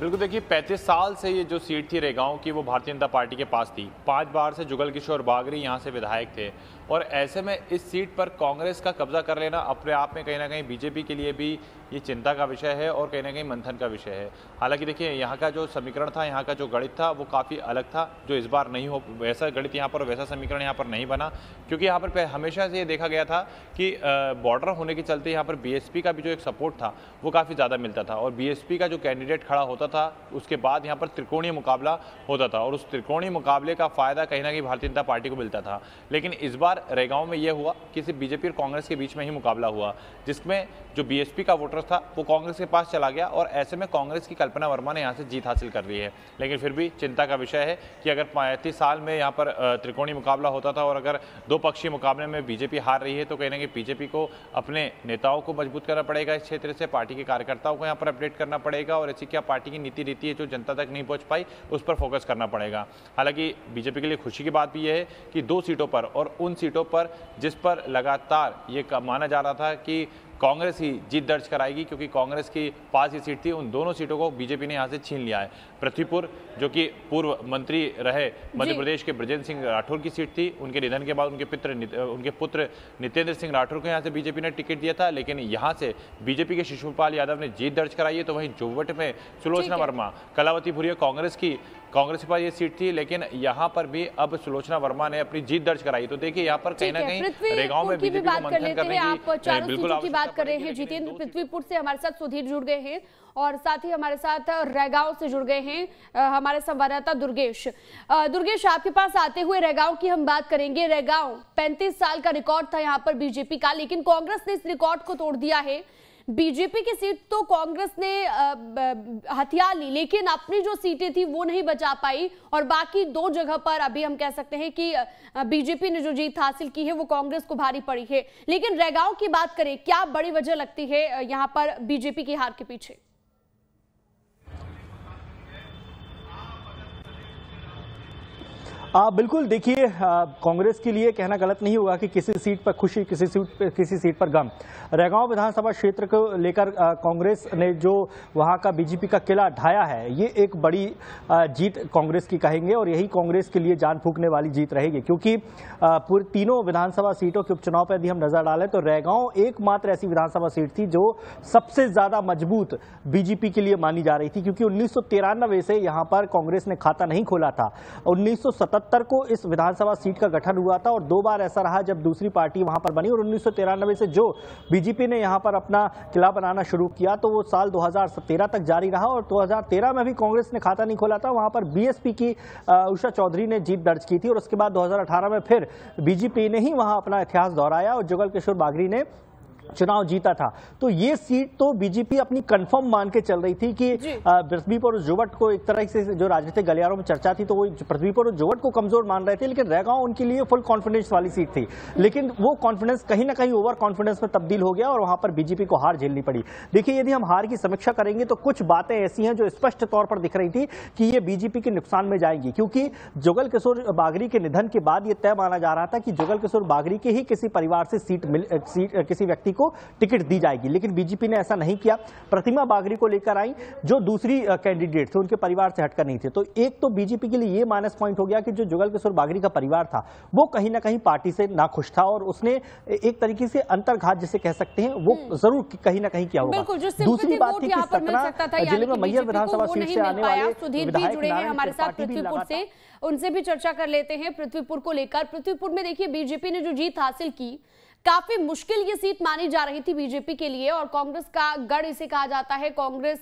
बिल्कुल, देखिए 35 साल से ये जो सीट थी रेगांव की वो भारतीय जनता पार्टी के पास थी। 5 बार से जुगल किशोर बागरी यहाँ से विधायक थे और ऐसे में इस सीट पर कांग्रेस का कब्जा कर लेना अपने आप में कहीं ना कहीं बीजेपी के लिए भी ये चिंता का विषय है और कहीं ना कहीं मंथन का विषय है। हालांकि देखिए यहाँ का जो समीकरण था, यहाँ का जो गणित था वो काफ़ी अलग था, जो इस बार नहीं हो वैसा गणित यहाँ पर, वैसा समीकरण यहाँ पर नहीं बना, क्योंकि यहाँ पर हमेशा से ये देखा गया था कि बॉर्डर होने के चलते यहाँ पर बीएसपी का भी जो एक सपोर्ट था वो काफ़ी ज़्यादा मिलता था और बीएसपी का जो कैंडिडेट खड़ा होता था उसके बाद यहाँ पर त्रिकोणीय मुकाबला होता था और उस त्रिकोणीय मुकाबले का फ़ायदा कहीं ना कहीं भारतीय जनता पार्टी को मिलता था। लेकिन इस बार रेगांव में यह हुआ कि सिर्फ बीजेपी और कांग्रेस के बीच में ही मुकाबला हुआ, जिसमें जो बीएसपी का वोटर था वो कांग्रेस के पास चला गया और ऐसे में कांग्रेस की कल्पना वर्मा ने यहाँ से जीत हासिल कर ली है। लेकिन फिर भी चिंता का विषय है कि अगर 35 साल में यहाँ पर त्रिकोणीय मुकाबला होता था और अगर 2 पक्षीय मुकाबले में बीजेपी हार रही है तो कहना कि बीजेपी को अपने नेताओं को मजबूत करना पड़ेगा, इस क्षेत्र से पार्टी के कार्यकर्ताओं को यहाँ पर अपडेट करना पड़ेगा और ऐसी क्या पार्टी की नीति रीति है जो जनता तक नहीं पहुँच पाई उस पर फोकस करना पड़ेगा। हालांकि बीजेपी के लिए खुशी की बात भी यह है कि 2 सीटों पर और उन सीटों पर जिस पर लगातार ये माना जा रहा था कि कांग्रेस ही जीत दर्ज कराएगी, क्योंकि कांग्रेस के पास ये सीट थी, उन दोनों सीटों को बीजेपी ने यहाँ से छीन लिया है। पृथ्वीपुर जो कि पूर्व मंत्री रहे मध्य प्रदेश के बृजेंद्र सिंह राठौर की सीट थी, उनके निधन के बाद उनके पुत्र नितेंद्र सिंह राठौर को यहाँ से बीजेपी ने टिकट दिया था, लेकिन यहाँ से बीजेपी के शिशुपाल यादव ने जीत दर्ज कराई है। तो वहीं जोबट में सुलोचना वर्मा, कलावती भूरिया कांग्रेस के पास ये सीट थी, लेकिन यहाँ पर भी अब सुलोचना वर्मा ने अपनी जीत दर्ज कराई। तो देखिए यहाँ पर कहीं ना कहीं रेगांव में बीजेपी को मंथन करने की बिल्कुल कर रहे हैं। जितेंद्र, पृथ्वीपुर से हमारे साथ सुधीर जुड़ गए हैं और साथ ही हमारे साथ रेगांव से जुड़ गए हैं हमारे संवाददाता दुर्गेश। दुर्गेश, आपके पास आते हुए रेगांव की हम बात करेंगे। रेगांव 35 साल का रिकॉर्ड था यहाँ पर बीजेपी का, लेकिन कांग्रेस ने इस रिकॉर्ड को तोड़ दिया है। बीजेपी की सीट तो कांग्रेस ने हथियार ली, लेकिन अपनी जो सीटें थी वो नहीं बचा पाई और बाकी 2 जगह पर अभी हम कह सकते हैं कि बीजेपी ने जो जीत हासिल की है वो कांग्रेस को भारी पड़ी है। लेकिन रेगांव की बात करें, क्या बड़ी वजह लगती है यहाँ पर बीजेपी की हार के पीछे? बिल्कुल देखिए, कांग्रेस के लिए कहना गलत नहीं होगा कि किसी सीट पर खुशी, किसी सीट पर गम। रैगांव विधानसभा क्षेत्र को लेकर कांग्रेस ने जो वहां का बीजेपी का किला ढाया है, ये एक बड़ी जीत कांग्रेस की कहेंगे और यही कांग्रेस के लिए जान फूंकने वाली जीत रहेगी, क्योंकि पूरी तीनों विधानसभा सीटों के उपचुनाव पर यदि हम नजर डालें तो रैगांव एकमात्र ऐसी विधानसभा सीट थी जो सबसे ज्यादा मजबूत बीजेपी के लिए मानी जा रही थी, क्योंकि 1993 से यहाँ पर कांग्रेस ने खाता नहीं खोला था। 1977 को इस विधानसभा सीट का गठन हुआ था और दो बार ऐसा रहा जब दूसरी पार्टी वहां पर बनी, और 1993 से जो बीजेपी ने यहां पर अपना किला बनाना शुरू किया तो वो साल 2013 तक जारी रहा और 2013 में भी कांग्रेस ने खाता नहीं खोला था। वहां पर बीएसपी की ऊषा चौधरी ने जीत दर्ज की थी और उसके बाद 2018 में फिर बीजेपी ने ही वहां अपना इतिहास दोहराया और जुगल किशोर बागरी ने चुनाव जीता था। तो ये सीट तो बीजेपी अपनी कंफर्म मान के चल रही थी कि पृथ्वीपुर और जोवट को, एक तरह से जो राजनीतिक गलियारों में चर्चा थी तो वो पृथ्वीपुर और जोवट को कमजोर मान रहे थे, लेकिन रैगांव उनके लिए फुल कॉन्फिडेंस वाली सीट थी। लेकिन वो कॉन्फिडेंस कहीं ना कहीं ओवर कॉन्फिडेंस में तब्दील हो गया और वहां पर बीजेपी को हार झेलनी पड़ी। देखिए, यदि हम हार की समीक्षा करेंगे तो कुछ बातें ऐसी हैं जो स्पष्ट तौर पर दिख रही थी कि ये बीजेपी के नुकसान में जाएंगी, क्योंकि जुगल किशोर बागरी के निधन के बाद ये तय माना जा रहा था कि जुगल किशोर बागरी के ही किसी परिवार से किसी व्यक्ति को टिकट दी जाएगी, लेकिन बीजेपी ने ऐसा नहीं किया। प्रतिमा बागरी को लेकर आई जो दूसरी कैंडिडेट थे, उनके परिवार से हटकर नहीं थे। तो एक तो बीजेपी के लिए यह माइनस पॉइंट हो गया कि जो जुगल किशोर बागरी का परिवार था वो कहीं ना कहीं पार्टी से नाखुश था और उसने एक तरीके से अंतर्घात जिसे कह सकते हैं वो जरूर कहीं ना कहीं किया होगा। दूसरी बात थी कि सतना जिले में मैहर विधानसभा सीट से आने वाले सुधीर जुड़े हैं हमारे साथ पृथ्वीपुर से, उनसे भी चर्चा कर लेते हैं पृथ्वीपुर को लेकर। पृथ्वीपुर में देखिए, बीजेपी ने जो जीत हासिल की काफी मुश्किल ये सीट मानी जा रही थी बीजेपी के लिए और कांग्रेस का गढ़ इसे कहा जाता है। कांग्रेस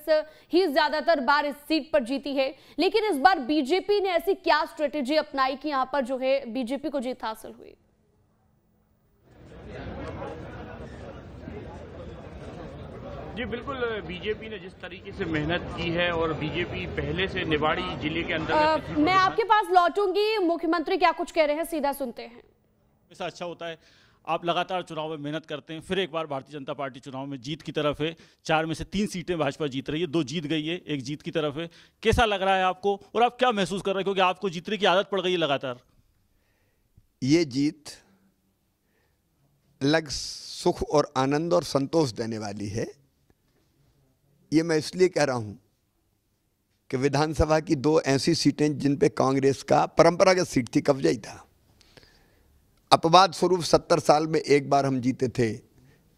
ही ज्यादातर बार इस सीट पर जीती है, लेकिन इस बार बीजेपी ने ऐसी क्या स्ट्रेटेजी अपनाई कि यहाँ पर जो है बीजेपी को जीत हासिल हुई? जी बिल्कुल, बीजेपी ने जिस तरीके से मेहनत की है और बीजेपी पहले से निवाड़ी जिले के अंदर। मैं आपके पास लौटूंगी, मुख्यमंत्री क्या कुछ कह रहे हैं सीधा सुनते हैं। ऐसा अच्छा होता है, आप लगातार चुनाव में मेहनत करते हैं, फिर एक बार भारतीय जनता पार्टी चुनाव में जीत की तरफ है। 4 में से 3 सीटें भाजपा जीत रही है, 2 जीत गई है, 1 जीत की तरफ है। कैसा लग रहा है आपको और आप क्या महसूस कर रहे हैं, क्योंकि आपको जीतने की आदत पड़ गई है लगातार? ये जीत अलग सुख और आनंद और संतोष देने वाली है। ये मैं इसलिए कह रहा हूँ कि विधानसभा की 2 ऐसी सीटें जिन पर कांग्रेस का परंपरागत सीट थी, कब्जा ही था। अपवाद स्वरूप 70 साल में एक बार हम जीते थे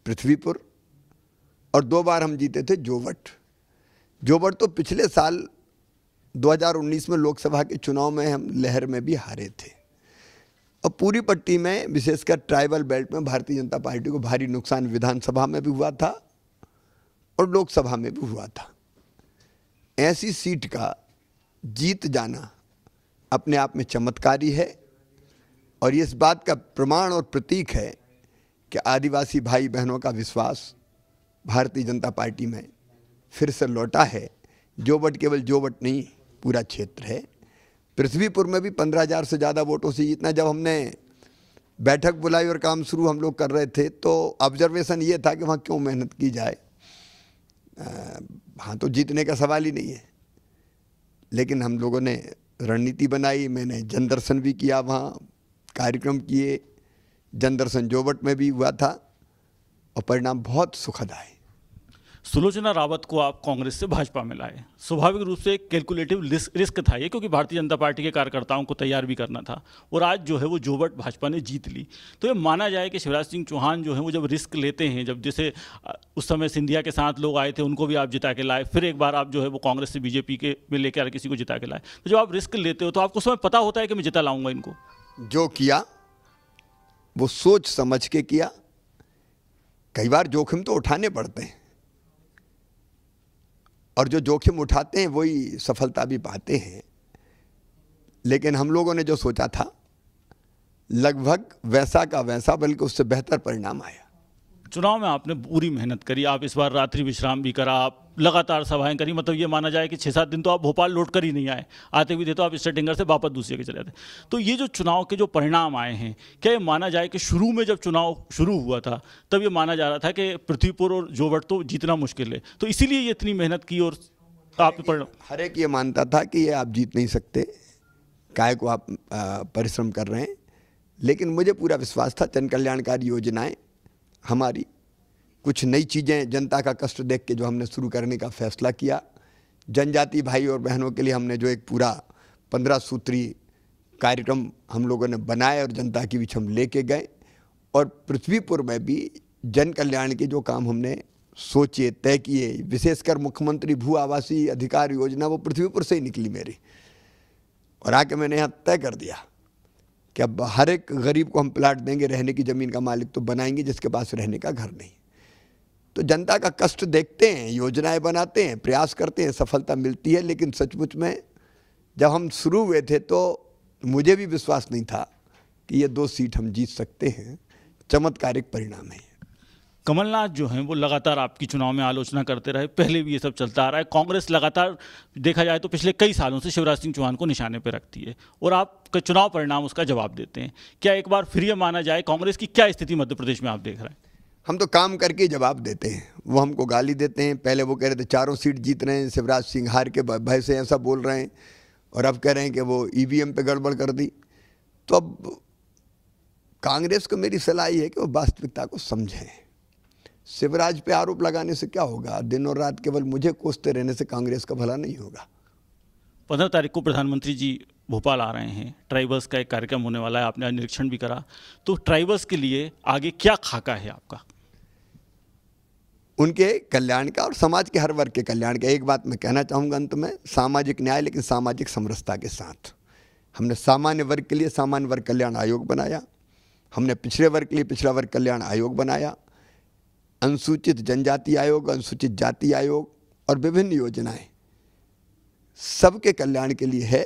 पृथ्वीपुर और 2 बार हम जीते थे जोवट। जोवट तो पिछले साल 2019 में लोकसभा के चुनाव में हम लहर में भी हारे थे। और पूरी पट्टी में विशेषकर ट्राइबल बेल्ट में भारतीय जनता पार्टी को भारी नुकसान विधानसभा में भी हुआ था और लोकसभा में भी हुआ था। ऐसी सीट का जीत जाना अपने आप में चमत्कारी है और ये इस बात का प्रमाण और प्रतीक है कि आदिवासी भाई बहनों का विश्वास भारतीय जनता पार्टी में फिर से लौटा है। जोवट केवल जोवट नहीं, पूरा क्षेत्र है। पृथ्वीपुर में भी 15,000 से ज़्यादा वोटों से जीतना। जब हमने बैठक बुलाई और काम शुरू हम लोग कर रहे थे तो ऑब्जर्वेशन ये था कि वहाँ क्यों मेहनत की जाए, वहाँ तो जीतने का सवाल ही नहीं है। लेकिन हम लोगों ने रणनीति बनाई, मैंने जनदर्शन भी किया, वहाँ कार्यक्रम किए, जनदर्शन जोवट में भी हुआ था और परिणाम बहुत सुखद आए। सुलोचना रावत को आप कांग्रेस से भाजपा में लाए, स्वाभाविक रूप से एक कैलकुलेटिव रिस्क था ये, क्योंकि भारतीय जनता पार्टी के कार्यकर्ताओं को तैयार भी करना था और आज जो है वो जोवट भाजपा ने जीत ली। तो ये माना जाए कि शिवराज सिंह चौहान जो है वो जब रिस्क लेते हैं, जब जैसे उस समय सिंधिया के साथ लोग आए थे उनको भी आप जिता के लाए, फिर एक बार आप जो है वो कांग्रेस से बीजेपी के में लेकर किसी को जिता के लाए, तो जब आप रिस्क लेते हो तो आपको उस समय पता होता है कि मैं जिता लाऊंगा इनको? जो किया वो सोच समझ के किया। कई बार जोखिम तो उठाने पड़ते हैं और जो जोखिम उठाते हैं वही सफलता भी पाते हैं। लेकिन हम लोगों ने जो सोचा था लगभग वैसा का वैसा, बल्कि उससे बेहतर परिणाम आया। चुनाव में आपने पूरी मेहनत करी, आप इस बार रात्रि विश्राम भी करा, आप लगातार सभाएं करी, मतलब ये माना जाए कि 6-7 दिन तो आप भोपाल लौट कर ही नहीं आए, आते भी थे तो आप स्टेटिंगर से वापस दूसरे के चले जाते। तो ये जो चुनाव के जो परिणाम आए हैं, क्या ये माना जाए कि शुरू में जब चुनाव शुरू हुआ था तब ये माना जा रहा था कि पृथ्वीपुर और जोवट तो जीतना मुश्किल है, तो इसीलिए ये इतनी मेहनत की और आप परिणाम? हर एक ये मानता था कि ये आप जीत नहीं सकते, काहे को आप परिश्रम कर रहे हैं, लेकिन मुझे पूरा विश्वास था जन कल्याणकारी योजनाएँ हमारी कुछ नई चीज़ें जनता का कष्ट देख के जो हमने शुरू करने का फैसला किया, जनजाति भाई और बहनों के लिए हमने जो एक पूरा 15 सूत्री कार्यक्रम हम लोगों ने बनाया और जनता के बीच हम लेके गए, और पृथ्वीपुर में भी जन कल्याण के जो काम हमने सोचे तय किए, विशेषकर मुख्यमंत्री भू आवासीय अधिकार योजना वो पृथ्वीपुर से ही निकली मेरी, और आके मैंने यहाँ तय कर दिया कि अब हर एक गरीब को हम प्लाट देंगे, रहने की ज़मीन का मालिक तो बनाएंगे जिसके पास रहने का घर नहीं। तो जनता का कष्ट देखते हैं, योजनाएं बनाते हैं, प्रयास करते हैं, सफलता मिलती है, लेकिन सचमुच में जब हम शुरू हुए थे तो मुझे भी विश्वास नहीं था कि ये 2 सीट हम जीत सकते हैं। चमत्कारिक परिणाम है। कमलनाथ जो हैं वो लगातार आपकी चुनाव में आलोचना करते रहे, पहले भी ये सब चलता आ रहा है। कांग्रेस लगातार देखा जाए तो पिछले कई सालों से शिवराज सिंह चौहान को निशाने पर रखती है और आपका चुनाव परिणाम उसका जवाब देते हैं। क्या एक बार फिर ये माना जाए, कांग्रेस की क्या स्थिति मध्य प्रदेश में आप देख रहे हैं? हम तो काम करके जवाब देते हैं, वो हमको गाली देते हैं। पहले वो कह रहे थे 4 सीट जीत रहे हैं, शिवराज सिंह हार के भय से ऐसा बोल रहे हैं, और अब कह रहे हैं कि वो ईवीएम पे गड़बड़ कर दी। तो अब कांग्रेस को मेरी सलाह ये है कि वो वास्तविकता को समझें। शिवराज पे आरोप लगाने से क्या होगा? दिन और रात केवल मुझे कोसते रहने से कांग्रेस का भला नहीं होगा। 15 तारीख को प्रधानमंत्री जी भोपाल आ रहे हैं, ट्राइबल्स का एक कार्यक्रम होने वाला है, आपने आज निरीक्षण भी करा, तो ट्राइबल्स के लिए आगे क्या खाका है आपका? उनके कल्याण का और समाज के हर वर्ग के कल्याण का। एक बात मैं कहना चाहूँगा अंत में, सामाजिक न्याय लेकिन सामाजिक समरसता के साथ। हमने सामान्य वर्ग के लिए सामान्य वर्ग कल्याण आयोग बनाया, हमने पिछड़े वर्ग के लिए पिछड़ा वर्ग कल्याण आयोग बनाया, अनुसूचित जनजाति आयोग, अनुसूचित जाति आयोग, और विभिन्न योजनाएं सबके कल्याण के लिए है।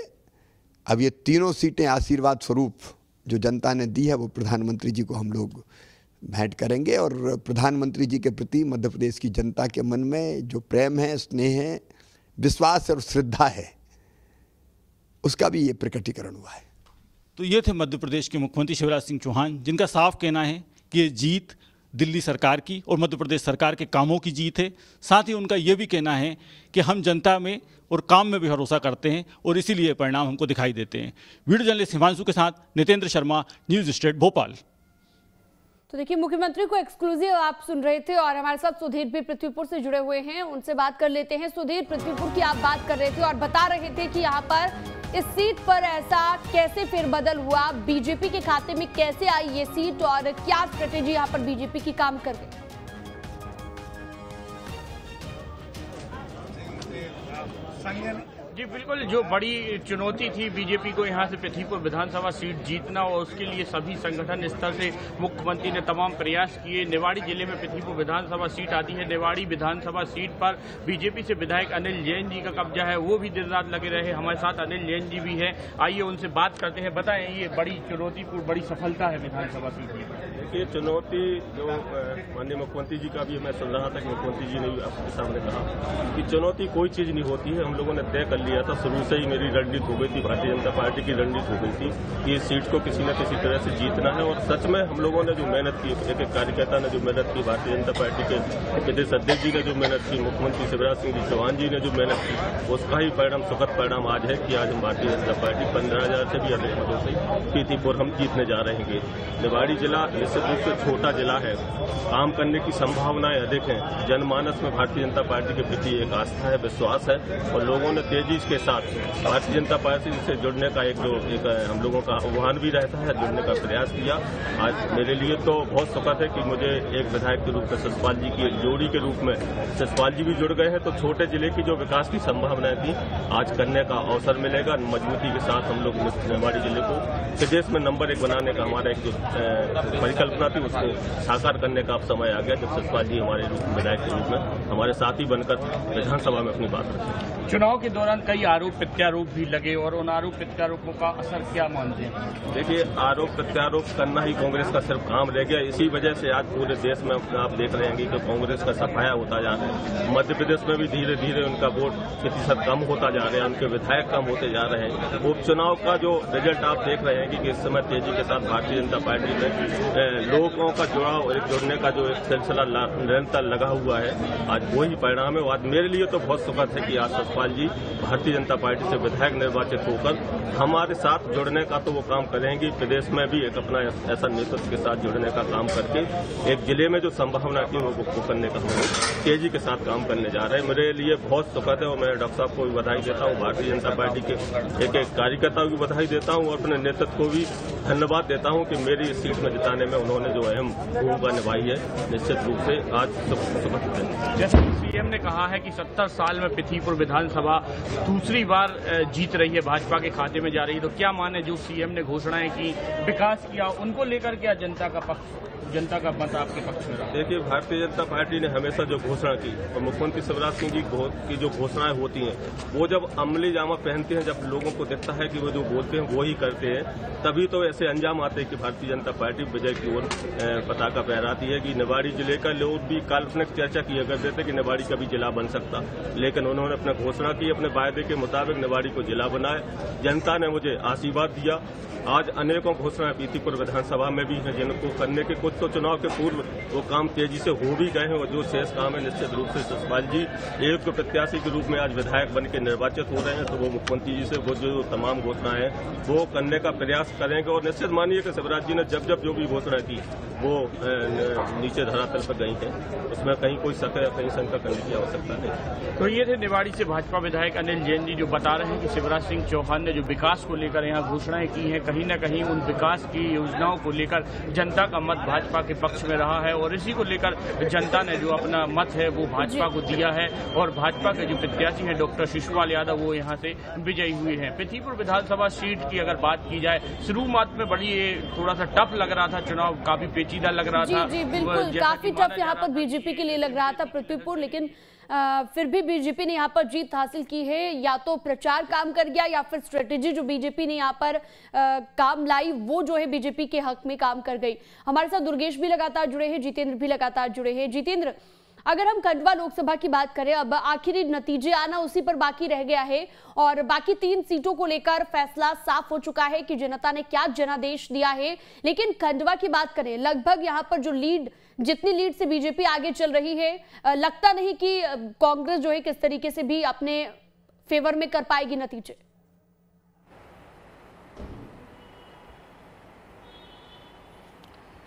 अब ये 3 सीटें आशीर्वाद स्वरूप जो जनता ने दी है वो प्रधानमंत्री जी को हम लोग भेंट करेंगे, और प्रधानमंत्री जी के प्रति मध्य प्रदेश की जनता के मन में जो प्रेम है, स्नेह है, विश्वास और श्रद्धा है, उसका भी ये प्रकटीकरण हुआ है। तो ये थे मध्य प्रदेश के मुख्यमंत्री शिवराज सिंह चौहान, जिनका साफ कहना है कि ये जीत दिल्ली सरकार की और मध्य प्रदेश सरकार के कामों की जीत है। साथ ही उनका ये भी कहना है कि हम जनता में और काम में भी भरोसा करते हैं और इसीलिए परिणाम हमको दिखाई देते हैं। वीडियो जर्नलिस्ट हिमांशु के साथ नितेंद्र शर्मा, न्यूज़ स्टेट भोपाल। तो देखिए, मुख्यमंत्री को एक्सक्लूसिव आप सुन रहे थे, और हमारे साथ सुधीर भी पृथ्वीपुर से जुड़े हुए हैं, उनसे बात कर लेते हैं। सुधीर, पृथ्वीपुर की आप बात कर रहे थे और बता रहे थे कि यहाँ पर इस सीट पर ऐसा कैसे फेरबदल हुआ, बीजेपी के खाते में कैसे आई ये सीट और क्या स्ट्रेटेजी यहाँ पर बीजेपी की काम कर रही? जी बिल्कुल, जो बड़ी चुनौती थी बीजेपी को यहाँ से पृथ्वीपुर विधानसभा सीट जीतना, और उसके लिए सभी संगठन स्तर से मुख्यमंत्री ने तमाम प्रयास किए। निवाड़ी जिले में पृथ्वीपुर विधानसभा सीट आती है, निवाड़ी विधानसभा सीट पर बीजेपी से विधायक अनिल जैन जी का कब्जा है, वो भी दिन रात लगे रहे। हमारे साथ अनिल जैन जी भी हैं, आइए उनसे बात करते हैं। बताएं, ये बड़ी चुनौतीपूर्ण बड़ी सफलता है विधानसभा सीट की? देखिए, चुनौती जो माननीय मुख्यमंत्री जी का भी मैं सुन रहा था कि मुख्यमंत्री जी ने अपने सामने कहा कि चुनौती कोई चीज़ नहीं होती है। हम लोगों ने तय कर लिया था, शुरू से ही मेरी रणनीति हो गई थी, भारतीय जनता पार्टी की रणनीति हो गई थी कि इस सीट को किसी न किसी तरह से जीतना है, और सच में हम लोगों ने जो मेहनत की, एक एक कार्यकर्ता ने जो मेहनत की, भारतीय जनता पार्टी के प्रदेश अध्यक्ष जी ने जो मेहनत की, मुख्यमंत्री शिवराज सिंह चौहान जी ने जो मेहनत की, उसका ही परिणाम सुखद परिणाम आज है कि आज हम भारतीय जनता पार्टी 15,000 से भी अधिक वोटों से पृथ्वीपुर हम जीतने जा रहे हैं। निवाड़ी जिला निश्चित रूप से छोटा जिला है, काम करने की संभावनाएं अधिक हैं, जनमानस में भारतीय जनता पार्टी के प्रति एक आस्था है, विश्वास है, और लोगों ने तेजी के साथ भारतीय जनता पार्टी से जुड़ने का एक हम लोगों का आह्वान भी रहता है, जुड़ने का प्रयास किया। आज मेरे लिए तो बहुत सुखद है कि मुझे एक विधायक के रूप में सतपाल जी की एक जोड़ी के रूप में सतपाल जी भी जुड़ गए हैं, तो छोटे जिले की जो विकास की संभावनाएं थी आज करने का अवसर मिलेगा। मजबूती के साथ हम लोग निवाड़ी जिले को प्रदेश में नंबर 1 बनाने का हमारा एक परिकल्पना थी, उसको साकार करने का अब समय आ गया जब सतपाल जी हमारे विधायक के रूप में हमारे साथी बनकर विधानसभा में अपनी बात रखी। चुनाव के दौरान कई आरोप प्रत्यारोप भी लगे, और उन आरोप प्रत्यारोपों का असर क्या मानते हैं? देखिए, आरोप प्रत्यारोप करना ही कांग्रेस का सिर्फ काम रह गया, इसी वजह से आज पूरे देश में आप देख रहे हैं कि कांग्रेस का सफाया होता जा रहा है। मध्य प्रदेश में भी धीरे धीरे उनका वोट प्रतिशत कम होता जा रहा है, उनके विधायक कम होते जा रहे हैं। उपचुनाव का जो रिजल्ट आप देख रहे हैं कि इस समय तेजी के साथ भारतीय जनता पार्टी ने लोगों का जुड़ने का जो एक सिलसिला निरंतर लगा हुआ है, आज वही परिणाम है। और आज मेरे लिए तो बहुत सुखद है कि आज सतपाल जी भारतीय जनता पार्टी से विधायक निर्वाचित होकर हमारे साथ जुड़ने का तो वो काम करेंगी, प्रदेश में भी एक अपना ऐसा नेतृत्व के साथ जुड़ने का काम करके एक जिले में जो संभावना थी वो करने का तेजी के साथ काम करने जा रहे हैं। मेरे लिए बहुत सुखद है और मैं डॉक्टर साहब को भी बधाई देता हूँ, भारतीय जनता पार्टी के एक एक कार्यकर्ता को भी बधाई देता हूँ और अपने नेतृत्व को भी धन्यवाद देता हूँ कि मेरी इस सीट में जिताने में उन्होंने जो अहम भूमिका निभाई है। निश्चित रूप से आज सुखद दिन। जैसे सीएम ने कहा है कि 70 साल में पृथ्वीपुर विधानसभा दूसरी बार जीत रही है, भाजपा के खाते में जा रही है, तो क्या माने जो सीएम ने घोषणाएं की, विकास किया, उनको लेकर क्या जनता का मत आपके पक्ष में रहा? देखिए, भारतीय जनता पार्टी ने हमेशा जो घोषणा की और मुख्यमंत्री शिवराज सिंह जी की जो घोषणाएं होती हैं वो जब अमली जामा पहनते हैं, जब लोगों को दिखता है कि वो जो बोलते हैं वो ही करते हैं, तभी तो ऐसे अंजाम आते हैं कि भारतीय जनता पार्टी विजय की ओर पताका फहराती है। कि निवाड़ी जिले का लोग भी काल्पनिक चर्चा किया करते थे कि निवाड़ी का भी जिला बन सकता, लेकिन उन्होंने अपने घोषणा की, अपने वायदे के मुताबिक निवाड़ी को जिला बनाया। जनता ने मुझे आशीर्वाद दिया। आज अनेकों घोषणाएं पृथ्वीपुर विधानसभा में भी हैं जिनको करने के कुछ तो चुनाव के पूर्व वो काम तेजी से हो भी गए हैं और जो शेष काम है निश्चित रूप से सतपाल जी एक प्रत्याशी के रूप में आज विधायक बन के निर्वाचित हो रहे हैं, तो वो मुख्यमंत्री जी से वो जो तमाम घोषणाएं हैं वो करने का प्रयास करेंगे। और निश्चित मानिए कि शिवराज जी ने जब जब जो भी घोषणा की वो नीचे धरातल पर गई है, उसमें कहीं कोई शक या कहीं शंका करने की आवश्यकता नहीं। तो ये थे निवाड़ी से भाजपा विधायक अनिल जैन जी, जो बता रहे हैं कि शिवराज सिंह चौहान ने जो विकास को लेकर यहाँ घोषणाएं की हैं, कहीं न कहीं उन विकास की योजनाओं को लेकर जनता का मत भाजपा के पक्ष में रहा है और इसी को लेकर जनता ने जो अपना मत है वो भाजपा को दिया है और भाजपा के जो प्रत्याशी हैं डॉक्टर शिशुपाल यादव वो यहाँ से विजयी हुए हैं। पृथ्वीपुर विधानसभा सीट की अगर बात की जाए, शुरुआत में बड़ी थोड़ा सा टफ लग रहा था, चुनाव काफी पेचीदा लग रहा था। जी बिल्कुल, काफी टफ यहाँ पर बीजेपी के लिए लग रहा था पृथ्वीपुर, लेकिन फिर भी बीजेपी ने यहाँ पर जीत हासिल की है। या तो प्रचार काम कर गया या फिर स्ट्रेटेजी जो बीजेपी ने यहाँ पर काम लाई वो जो है बीजेपी के हक में काम कर गई। हमारे साथ दुर्गेश भी लगातार जुड़े हैं, जितेंद्र भी लगातार जुड़े हैं। जितेंद्र, अगर हम खंडवा लोकसभा की बात करें, अब आखिरी नतीजे आना उसी पर बाकी रह गया है और बाकी 3 सीटों को लेकर फैसला साफ हो चुका है कि जनता ने क्या जनादेश दिया है। लेकिन खंडवा की बात करें, लगभग यहां पर जो लीड, जितनी लीड से बीजेपी आगे चल रही है, लगता नहीं कि कांग्रेस जो है किस तरीके से भी अपने फेवर में कर पाएगी नतीजे।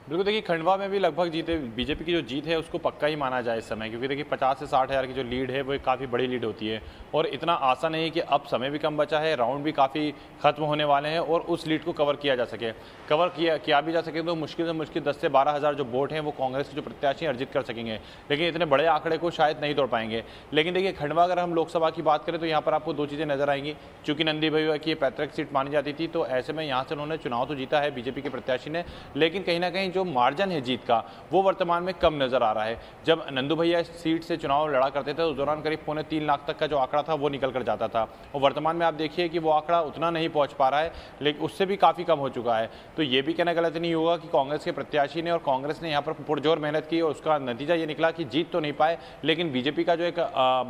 बिल्कुल, देखिए खंडवा में भी लगभग बीजेपी की जो जीत है उसको पक्का ही माना जाए इस समय, क्योंकि देखिए 50 से 60 हज़ार की जो लीड है वो एक काफ़ी बड़ी लीड होती है और इतना आशा नहीं है कि अब समय भी कम बचा है, राउंड भी काफ़ी खत्म होने वाले हैं और उस लीड को कवर किया जा सके, कवर किया भी जा सके तो मुश्किल से मुश्किल 10 से 12 हज़ार जो वोट हैं वो कांग्रेस के जो प्रत्याशी अर्जित कर सकेंगे, लेकिन इतने बड़े आंकड़े को शायद नहीं तोड़ पाएंगे। लेकिन देखिए खंडवा अगर हम लोकसभा की बात करें तो यहाँ पर आपको 2 चीज़ें नजर आएंगी। चूँकि नंदी भैया की पैतृक सीट मानी जाती थी, तो ऐसे में यहाँ से उन्होंने चुनाव तो जीता है बीजेपी के प्रत्याशी ने, लेकिन कहीं ना कहीं मार्जिन है जीत का वो वर्तमान में कम नजर आ रहा है। जब नंदू भैया सीट से चुनाव लड़ा करते थे उस दौरान करीब 3.25 लाख तक का जो आंकड़ा था वो निकल कर जाता था और वर्तमान में आप देखिए कि वो आंकड़ा उतना नहीं पहुंच पा रहा है, लेकिन उससे भी काफी कम हो चुका है। तो ये भी कहना गलत नहीं होगा कि कांग्रेस के प्रत्याशी ने और कांग्रेस ने यहाँ पर पुरजोर मेहनत की और उसका नतीजा ये निकला कि जीत तो नहीं पाए, लेकिन बीजेपी का जो एक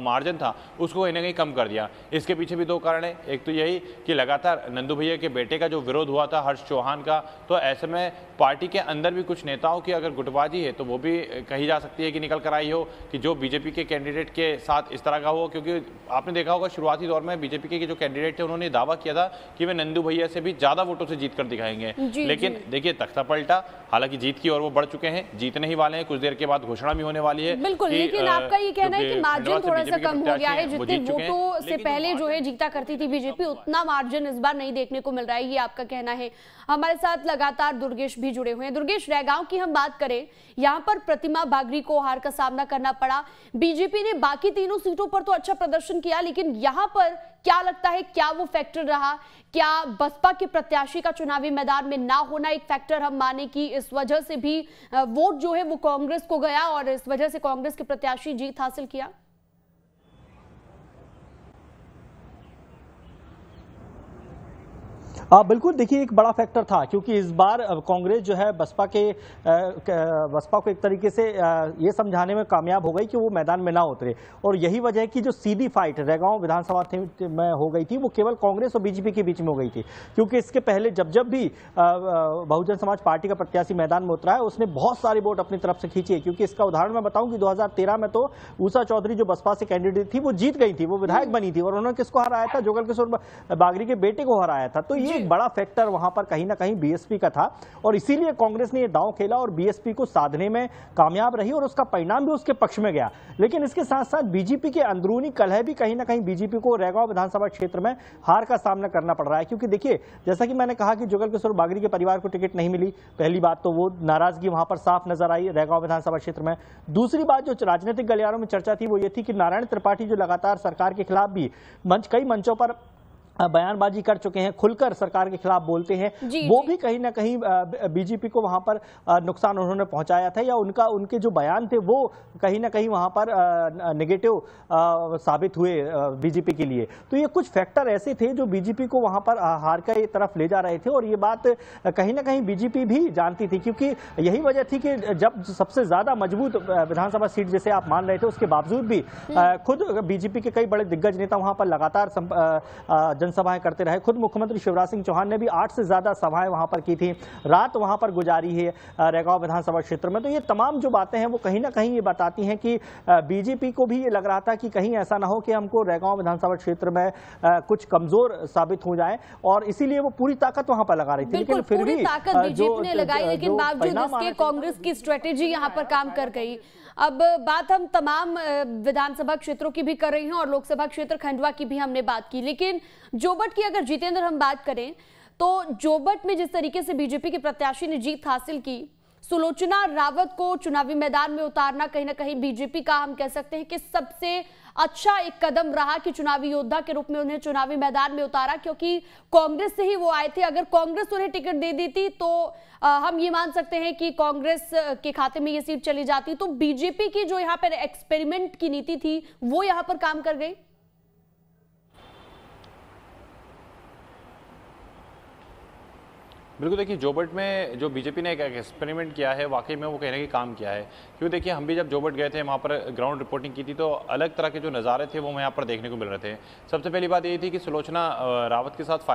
मार्जिन था उसको कहीं ना कहीं कम कर दिया। इसके पीछे भी 2 कारण है, एक तो यही कि लगातार नंदू भैया के बेटे का जो विरोध हुआ था हर्ष चौहान का, तो ऐसे में पार्टी के अंदर भी कुछ नेताओं की अगर गुटबाजी है तो वो भी कही जा सकती है कि निकल कर आई हो कि जो बीजेपी के कैंडिडेट के साथ इस तरह का हो, क्योंकि आपने देखा होगा शुरुआती दौर में बीजेपी के जो कैंडिडेट थे उन्होंने दावा किया था कि वे नंदू भैया से भी ज्यादा वोटों से जीत कर दिखाएंगे, लेकिन देखिए तख्ता पलटा, हालांकि जीत की ओर वो बढ़ चुके हैं, जीतने ही वाले हैं, कुछ देर के बाद घोषणा भी होने वाली है। बिल्कुल, लेकिन आपका ये कहना है कि मार्जिन थोड़ा सा कम हो गया है, जितने वोटों से पहले जो है जीता करती थी बीजेपी उतना मार्जिन इस बार नहीं देखने को मिल रहा है, ये आपका कहना है। हमारे साथ लगातार दुर्गेश भी जुड़े हुए हैं। दुर्गेश, रैगांव की हम बात करें, यहाँ पर प्रतिमा बागरी को हार का सामना करना पड़ा। बीजेपी ने बाकी 3 सीटों पर तो अच्छा प्रदर्शन किया, लेकिन यहाँ पर क्या लगता है क्या वो फैक्टर रहा, क्या बसपा के प्रत्याशी का चुनावी मैदान में ना होना एक फैक्टर हम माने कि इस वजह से भी वोट जो है वो कांग्रेस को गया और इस वजह से कांग्रेस के प्रत्याशी जीत हासिल किया? बिल्कुल देखिए एक बड़ा फैक्टर था क्योंकि इस बार कांग्रेस जो है बसपा को एक तरीके से ये समझाने में कामयाब हो गई कि वो मैदान में ना उतरे और यही वजह है कि जो सीधी फाइट रैगांव विधानसभा क्षेत्र में हो गई थी वो केवल कांग्रेस और बीजेपी के बीच में हो गई थी क्योंकि इसके पहले जब जब भी बहुजन समाज पार्टी का प्रत्याशी मैदान में उतरा है उसने बहुत सारे वोट अपनी तरफ से खींचे क्योंकि इसका उदाहरण मैं बताऊं कि 2013 में तो ऊषा चौधरी जो बसपा से कैंडिडेट थी वो जीत गई थी, वो विधायक बनी थी और उन्होंने किसको हराया था, जुगल किशोर बागरी के बेटे को हराया था। तो ये एक बड़ा फैक्टर वहां पर कहीं ना कहीं बीएसपी का था और इसीलिए कांग्रेस ने यह दांव खेला और बीएसपी को साधने में कामयाब रही और उसका परिणाम भी उसके पक्ष में गया। लेकिन इसके साथ साथ बीजेपी के अंदरूनी कलह भी कहीं ना कहीं बीजेपी को रैगांव विधानसभा क्षेत्र में हार का सामना करना पड़ रहा है क्योंकि देखिए जैसा कि मैंने कहा कि जुगल किशोर बागरी के परिवार को टिकट नहीं मिली, पहली बात तो वो नाराजगी वहां पर साफ नजर आई रैगांव विधानसभा क्षेत्र में। दूसरी बात जो राजनीतिक गलियारों में चर्चा थी वो ये थी कि नारायण त्रिपाठी जो लगातार सरकार के खिलाफ भी कई मंचों पर बयानबाजी कर चुके हैं, खुलकर सरकार के खिलाफ बोलते हैं, वो भी कहीं ना कहीं बीजेपी को वहां पर नुकसान उन्होंने पहुंचाया था या उनके जो बयान थे वो कहीं ना कहीं वहां पर नेगेटिव साबित हुए बीजेपी के लिए। तो ये कुछ फैक्टर ऐसे थे जो बीजेपी को वहां पर हार की तरफ ले जा रहे थे और ये बात कहीं ना कहीं बीजेपी भी जानती थी क्योंकि यही वजह थी कि जब सबसे ज्यादा मजबूत विधानसभा सीट जैसे आप मान रहे थे उसके बावजूद भी खुद बीजेपी के कई बड़े दिग्गज नेता वहां पर लगातार सभाएं करते रहे। खुद मुख्यमंत्री शिवराज सिंह चौहान ने भी 8 से ज्यादा सभाएं वहां पर की थी, रात वहां पर गुजारी है रैगांव विधानसभा क्षेत्र में। तो ये तमाम जो बातें हैं वो कहीं ना कहीं ये बताती हैं कि बीजेपी को भी ये लग रहा था कि कहीं ऐसा ना हो कि हमको रैगांव विधानसभा क्षेत्र में कुछ कमजोर साबित हो जाए और इसीलिए वो पूरी ताकत वहां पर लगा रही थी। लेकिन फिर भी बीजेपी ने लगाई लेकिन बावजूद इसके कांग्रेस की स्ट्रेटेजी यहाँ पर काम कर गई। अब बात हम तमाम विधानसभा क्षेत्रों की भी कर रहे हैं और लोकसभा क्षेत्र खंडवा की भी हमने बात की, लेकिन जोबट की अगर जितेंद्र हम बात करें तो जोबट में जिस तरीके से बीजेपी के प्रत्याशी ने जीत हासिल की, सुलोचना रावत को चुनावी मैदान में उतारना कहीं ना कहीं बीजेपी का हम कह सकते हैं कि सबसे अच्छा एक कदम रहा कि चुनावी योद्धा के रूप में उन्हें चुनावी मैदान में उतारा क्योंकि कांग्रेस से ही वो आए थे। अगर कांग्रेस उन्हें टिकट दे देती तो हम ये मान सकते हैं कि कांग्रेस के खाते में ये सीट चली जाती। तो बीजेपी की जो यहाँ पर एक्सपेरिमेंट की नीति थी वो यहाँ पर काम कर गई। बिल्कुल देखिए जोबट में जो बीजेपी ने एक एक्सपेरिमेंट किया है वाकई में वो कहने के काम किया है क्योंकि देखिए हम भी जब जोबट गए थे वहाँ पर ग्राउंड रिपोर्टिंग की थी तो अलग तरह के जो नज़ारे थे वो यहाँ पर देखने को मिल रहे थे। सबसे पहली बात ये थी कि सुलोचना रावत के साथ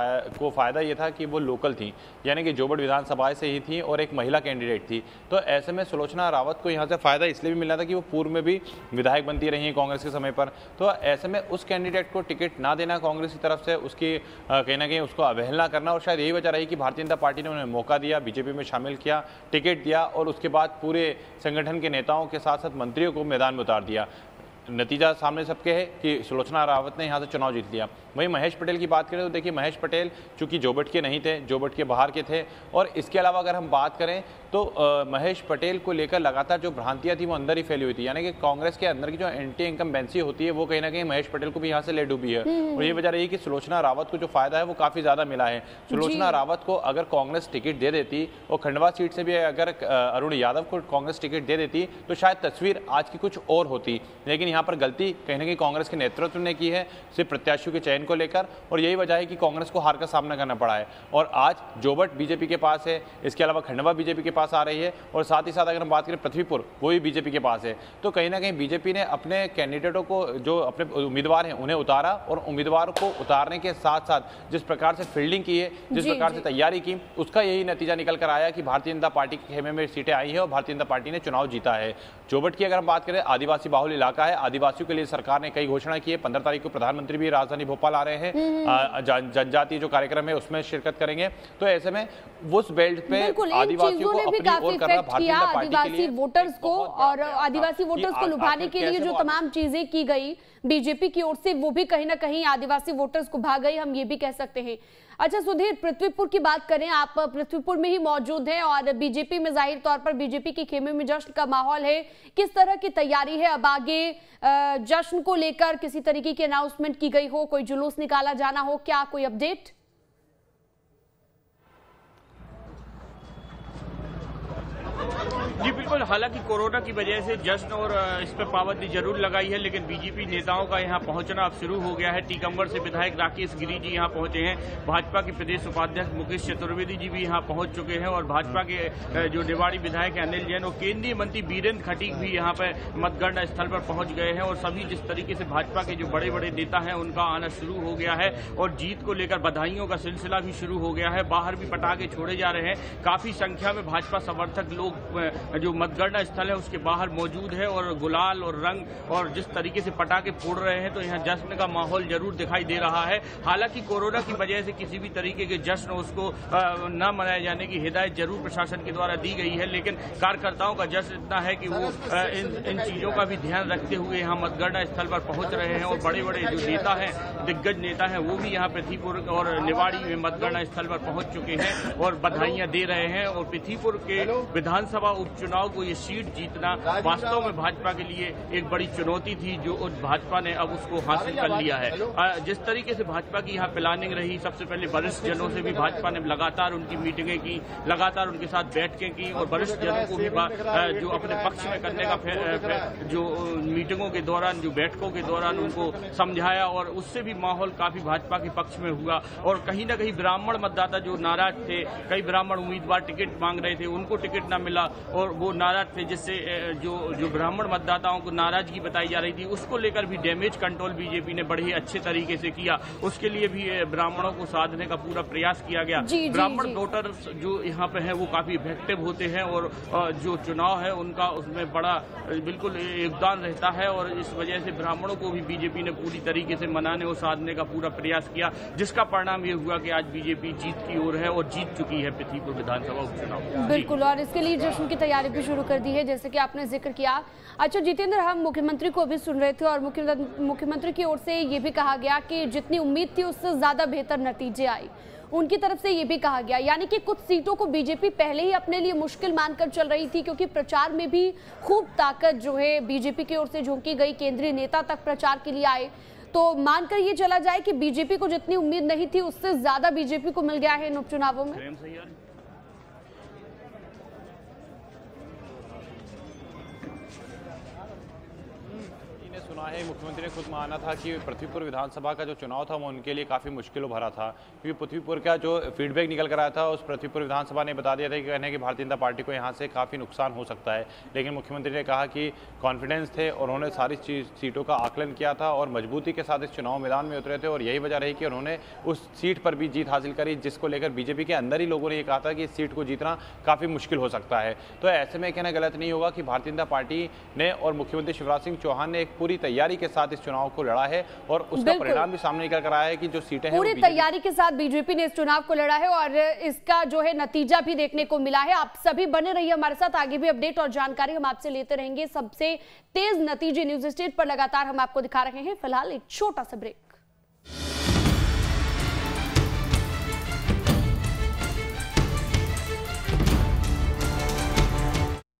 फ़ायदा ये था कि वो लोकल थी यानी कि जोबट विधानसभा से ही थी और एक महिला कैंडिडेट थी तो ऐसे में सुलोचना रावत को यहाँ से फ़ायदा इसलिए भी मिला था कि वो पूर्व में भी विधायक बनती रही कांग्रेस के समय पर। तो ऐसे में उस कैंडिडेट को टिकट ना देना कांग्रेस की तरफ से, उसकी कहीं ना कहीं उसको अवहेलना करना और शायद यही वजह रही कि भारतीय जनता पार्टी ने उन्हें मौका दिया, बीजेपी में शामिल किया, टिकट दिया और उसके बाद पूरे संगठन के नेताओं के साथ साथ मंत्रियों को मैदान में उतार दिया। नतीजा सामने सबके है कि सुलोचना रावत ने यहाँ से चुनाव जीत लिया। वहीं महेश पटेल की बात करें तो देखिए महेश पटेल चूंकि जोबट के नहीं थे, जोबट के बाहर के थे और इसके अलावा अगर हम बात करें तो महेश पटेल को लेकर लगातार जो भ्रांतियाँ थी वो अंदर ही फैली हुई थी यानी कि कांग्रेस के अंदर की जो एंटी इनकम्बेंसी होती है वो कहीं ना कहीं महेश पटेल को भी यहाँ से ले डूबी है और ये वजह रही कि सुलोचना रावत को जो फायदा है वो काफ़ी ज़्यादा मिला है। सुलोचना रावत को अगर कांग्रेस टिकट दे देती और खंडवा सीट से भी अगर अरुण यादव को कांग्रेस टिकट दे देती तो शायद तस्वीर आज की कुछ और होती, लेकिन यहाँ पर गलती कहीं ना कहीं कांग्रेस के नेतृत्व ने की है सिर्फ प्रत्याशियों के चयन को लेकर और यही वजह है कि कांग्रेस को हार का सामना करना पड़ा है और आज जोबट बीजेपी के पास है, इसके अलावा खंडवा बीजेपी के पास आ रही है और साथ ही साथ अगर हम बात करें पृथ्वीपुर वो भी बीजेपी के पास है। तो कहीं ना कहीं बीजेपी ने अपने कैंडिडेटों को जो अपने उम्मीदवार हैं उन्हें उतारा और उम्मीदवार को उतारने के साथ साथ जिस प्रकार से फील्डिंग की है, जिस प्रकार से तैयारी की, उसका यही नतीजा निकल कर आया कि भारतीय जनता पार्टी के खेमे में सीटें आई हैं और भारतीय जनता पार्टी ने चुनाव जीता है। जोबट की अगर हम बात करें आदिवासी बाहुल इलाका है, आदिवासियों के लिए सरकार ने कई घोषणा की है, 15 तारीख को प्रधानमंत्री भी राजधानी भोपाल आ रहे हैं, जनजातीय जो कार्यक्रम है उसमें शिरकत करेंगे। तो ऐसे में उस बेल्ट पे आदिवासियों को अपनी ओर करना भारतीय जनता पार्टी के लिए आदिवासी वोटर्स को और आदिवासी वोटर्स को लुभाने के लिए जो तमाम चीजें की गई बीजेपी की ओर से वो भी कहीं ना कहीं आदिवासी वोटर्स को भा गई, हम ये भी कह सकते हैं। अच्छा सुधीर, पृथ्वीपुर की बात करें, आप पृथ्वीपुर में ही मौजूद हैं और बीजेपी में जाहिर तौर पर बीजेपी के खेमे में जश्न का माहौल है, किस तरह की तैयारी है? अब आगे जश्न को लेकर किसी तरीके की अनाउंसमेंट की गई हो, कोई जुलूस निकाला जाना हो, क्या कोई अपडेट? जी बिल्कुल, हालांकि कोरोना की वजह से जश्न और इस पर पाबंदी जरूर लगाई है, लेकिन बीजेपी नेताओं का यहां पहुंचना अब शुरू हो गया है। टीकमगढ़ से विधायक राकेश गिरी जी यहां पहुंचे हैं, भाजपा के प्रदेश उपाध्यक्ष मुकेश चतुर्वेदी जी भी यहां पहुंच चुके हैं और भाजपा के जो निवाड़ी विधायक अनिल जैन और केंद्रीय मंत्री बीरेन्द्र खटीक भी यहाँ पर मतगणना स्थल पर पहुंच गए हैं। और सभी जिस तरीके से भाजपा के जो बड़े बड़े नेता हैं उनका आना शुरू हो गया है और जीत को लेकर बधाइयों का सिलसिला भी शुरू हो गया है। बाहर भी पटाखे छोड़े जा रहे हैं, काफी संख्या में भाजपा समर्थक लोग जो मतगणना स्थल है उसके बाहर मौजूद है और गुलाल और रंग और जिस तरीके से पटाखे फोड़ रहे हैं, तो यहाँ जश्न का माहौल जरूर दिखाई दे रहा है। हालांकि कोरोना की वजह से किसी भी तरीके के जश्न उसको न मनाए जाने की हिदायत जरूर प्रशासन के द्वारा दी गई है, लेकिन कार्यकर्ताओं का जश्न इतना है कि वो इन चीजों का भी ध्यान रखते हुए यहाँ मतगणना स्थल पर पहुंच रहे हैं। और बड़े बड़े जो नेता हैं, दिग्गज नेता हैं, वो भी यहाँ पृथ्वीपुर और निवाड़ी में मतगणना स्थल पर पहुंच चुके हैं और बधाइयां दे रहे हैं। और पृथ्वीपुर के विधानसभा उपचुनाव को ये सीट जीतना वास्तव में भाजपा के लिए एक बड़ी चुनौती थी, जो भाजपा ने अब उसको हासिल कर लिया है। जिस तरीके से भाजपा की यहाँ प्लानिंग रही, सबसे पहले वरिष्ठ जनों से भी भाजपा ने लगातार उनकी मीटिंगें की, लगातार उनके साथ बैठकें की और वरिष्ठ जनों को भी जो अपने पक्ष में करने का जो मीटिंगों के दौरान, जो बैठकों के दौरान उनको समझाया और उससे भी माहौल काफी भाजपा के पक्ष में हुआ। और कहीं ना कहीं ब्राह्मण मतदाता जो नाराज थे, कई ब्राह्मण उम्मीदवार टिकट मांग रहे थे, उनको टिकट न मिला और वो नाराज थे, जिससे जो ब्राह्मण मतदाताओं को नाराजगी बताई जा रही थी उसको लेकर भी डैमेज कंट्रोल बीजेपी ने बड़े अच्छे तरीके से किया। उसके लिए भी ब्राह्मणों को साधने का पूरा प्रयास किया गया। ब्राह्मण वोटर जो यहाँ पे हैं वो काफी इफेक्टिव होते हैं और जो चुनाव है उनका उसमें बड़ा बिल्कुल योगदान रहता है और इस वजह से ब्राह्मणों को भी बीजेपी ने पूरी तरीके से मनाने और साधने का पूरा प्रयास किया, जिसका परिणाम ये हुआ कि आज बीजेपी जीत की ओर है और जीत चुकी है पृथ्वीपुर विधानसभा उपचुनाव। बिल्कुल, और इसके लिए जश्न की तैयारी भी शुरू कर दी है, जैसे कि आपने जिक्र किया। अच्छा जितेंद्र, हम मुख्यमंत्री को भी सुन रहे थे और मुख्यमंत्री की ओर से ये भी कहा गया कि जितनी उम्मीद थी उससे ज्यादा बेहतर नतीजे आए, उनकी तरफ से ये भी कहा गया, यानी कि कुछ सीटों को बीजेपी पहले ही अपने लिए मुश्किल मानकर चल रही थी, क्योंकि प्रचार में भी खूब ताकत जो है बीजेपी की ओर से झोंकी गई, केंद्रीय नेता तक प्रचार के लिए आए, तो मानकर ये चला जाए कि बीजेपी को जितनी उम्मीद नहीं थी उससे ज्यादा बीजेपी को मिल गया है इन उपचुनावों में। मुख्यमंत्री ने खुद माना था कि पृथ्वीपुर विधानसभा का जो चुनाव था वो उनके लिए काफ़ी मुश्किलों भरा था, क्योंकि पृथ्वीपुर का जो फीडबैक निकल कर आया था उस पृथ्वीपुर विधानसभा ने बता दिया था कि कहने की भारतीय जनता पार्टी को यहाँ से काफ़ी नुकसान हो सकता है। लेकिन मुख्यमंत्री ने कहा कि कॉन्फिडेंस थे और उन्होंने सारी सीटों का आकलन किया था और मजबूती के साथ इस चुनाव मैदान में उतरे थे और यही वजह रही कि उन्होंने उस सीट पर भी जीत हासिल करी, जिसको लेकर बीजेपी के अंदर ही लोगों ने यह कहा था कि इस सीट को जीतना काफ़ी मुश्किल हो सकता है। तो ऐसे में कहना गलत नहीं होगा कि भारतीय जनता पार्टी ने और मुख्यमंत्री शिवराज सिंह चौहान ने एक पूरी तैयारी के साथ इस चुनाव को लड़ा है और उसका परिणाम भी सामने निकल कर आया है कि जो सीटें हैं पूरी तैयारी के साथ बीजेपी ने इस चुनाव को लड़ा है और इसका जो है नतीजा भी देखने को मिला है। आप सभी बने रहिए हमारे साथ, आगे भी अपडेट और जानकारी हम आपसे लेते रहेंगे। सबसे तेज नतीजे न्यूज स्टेट पर लगातार हम आपको दिखा रहे हैं। फिलहाल एक छोटा सा ब्रेक।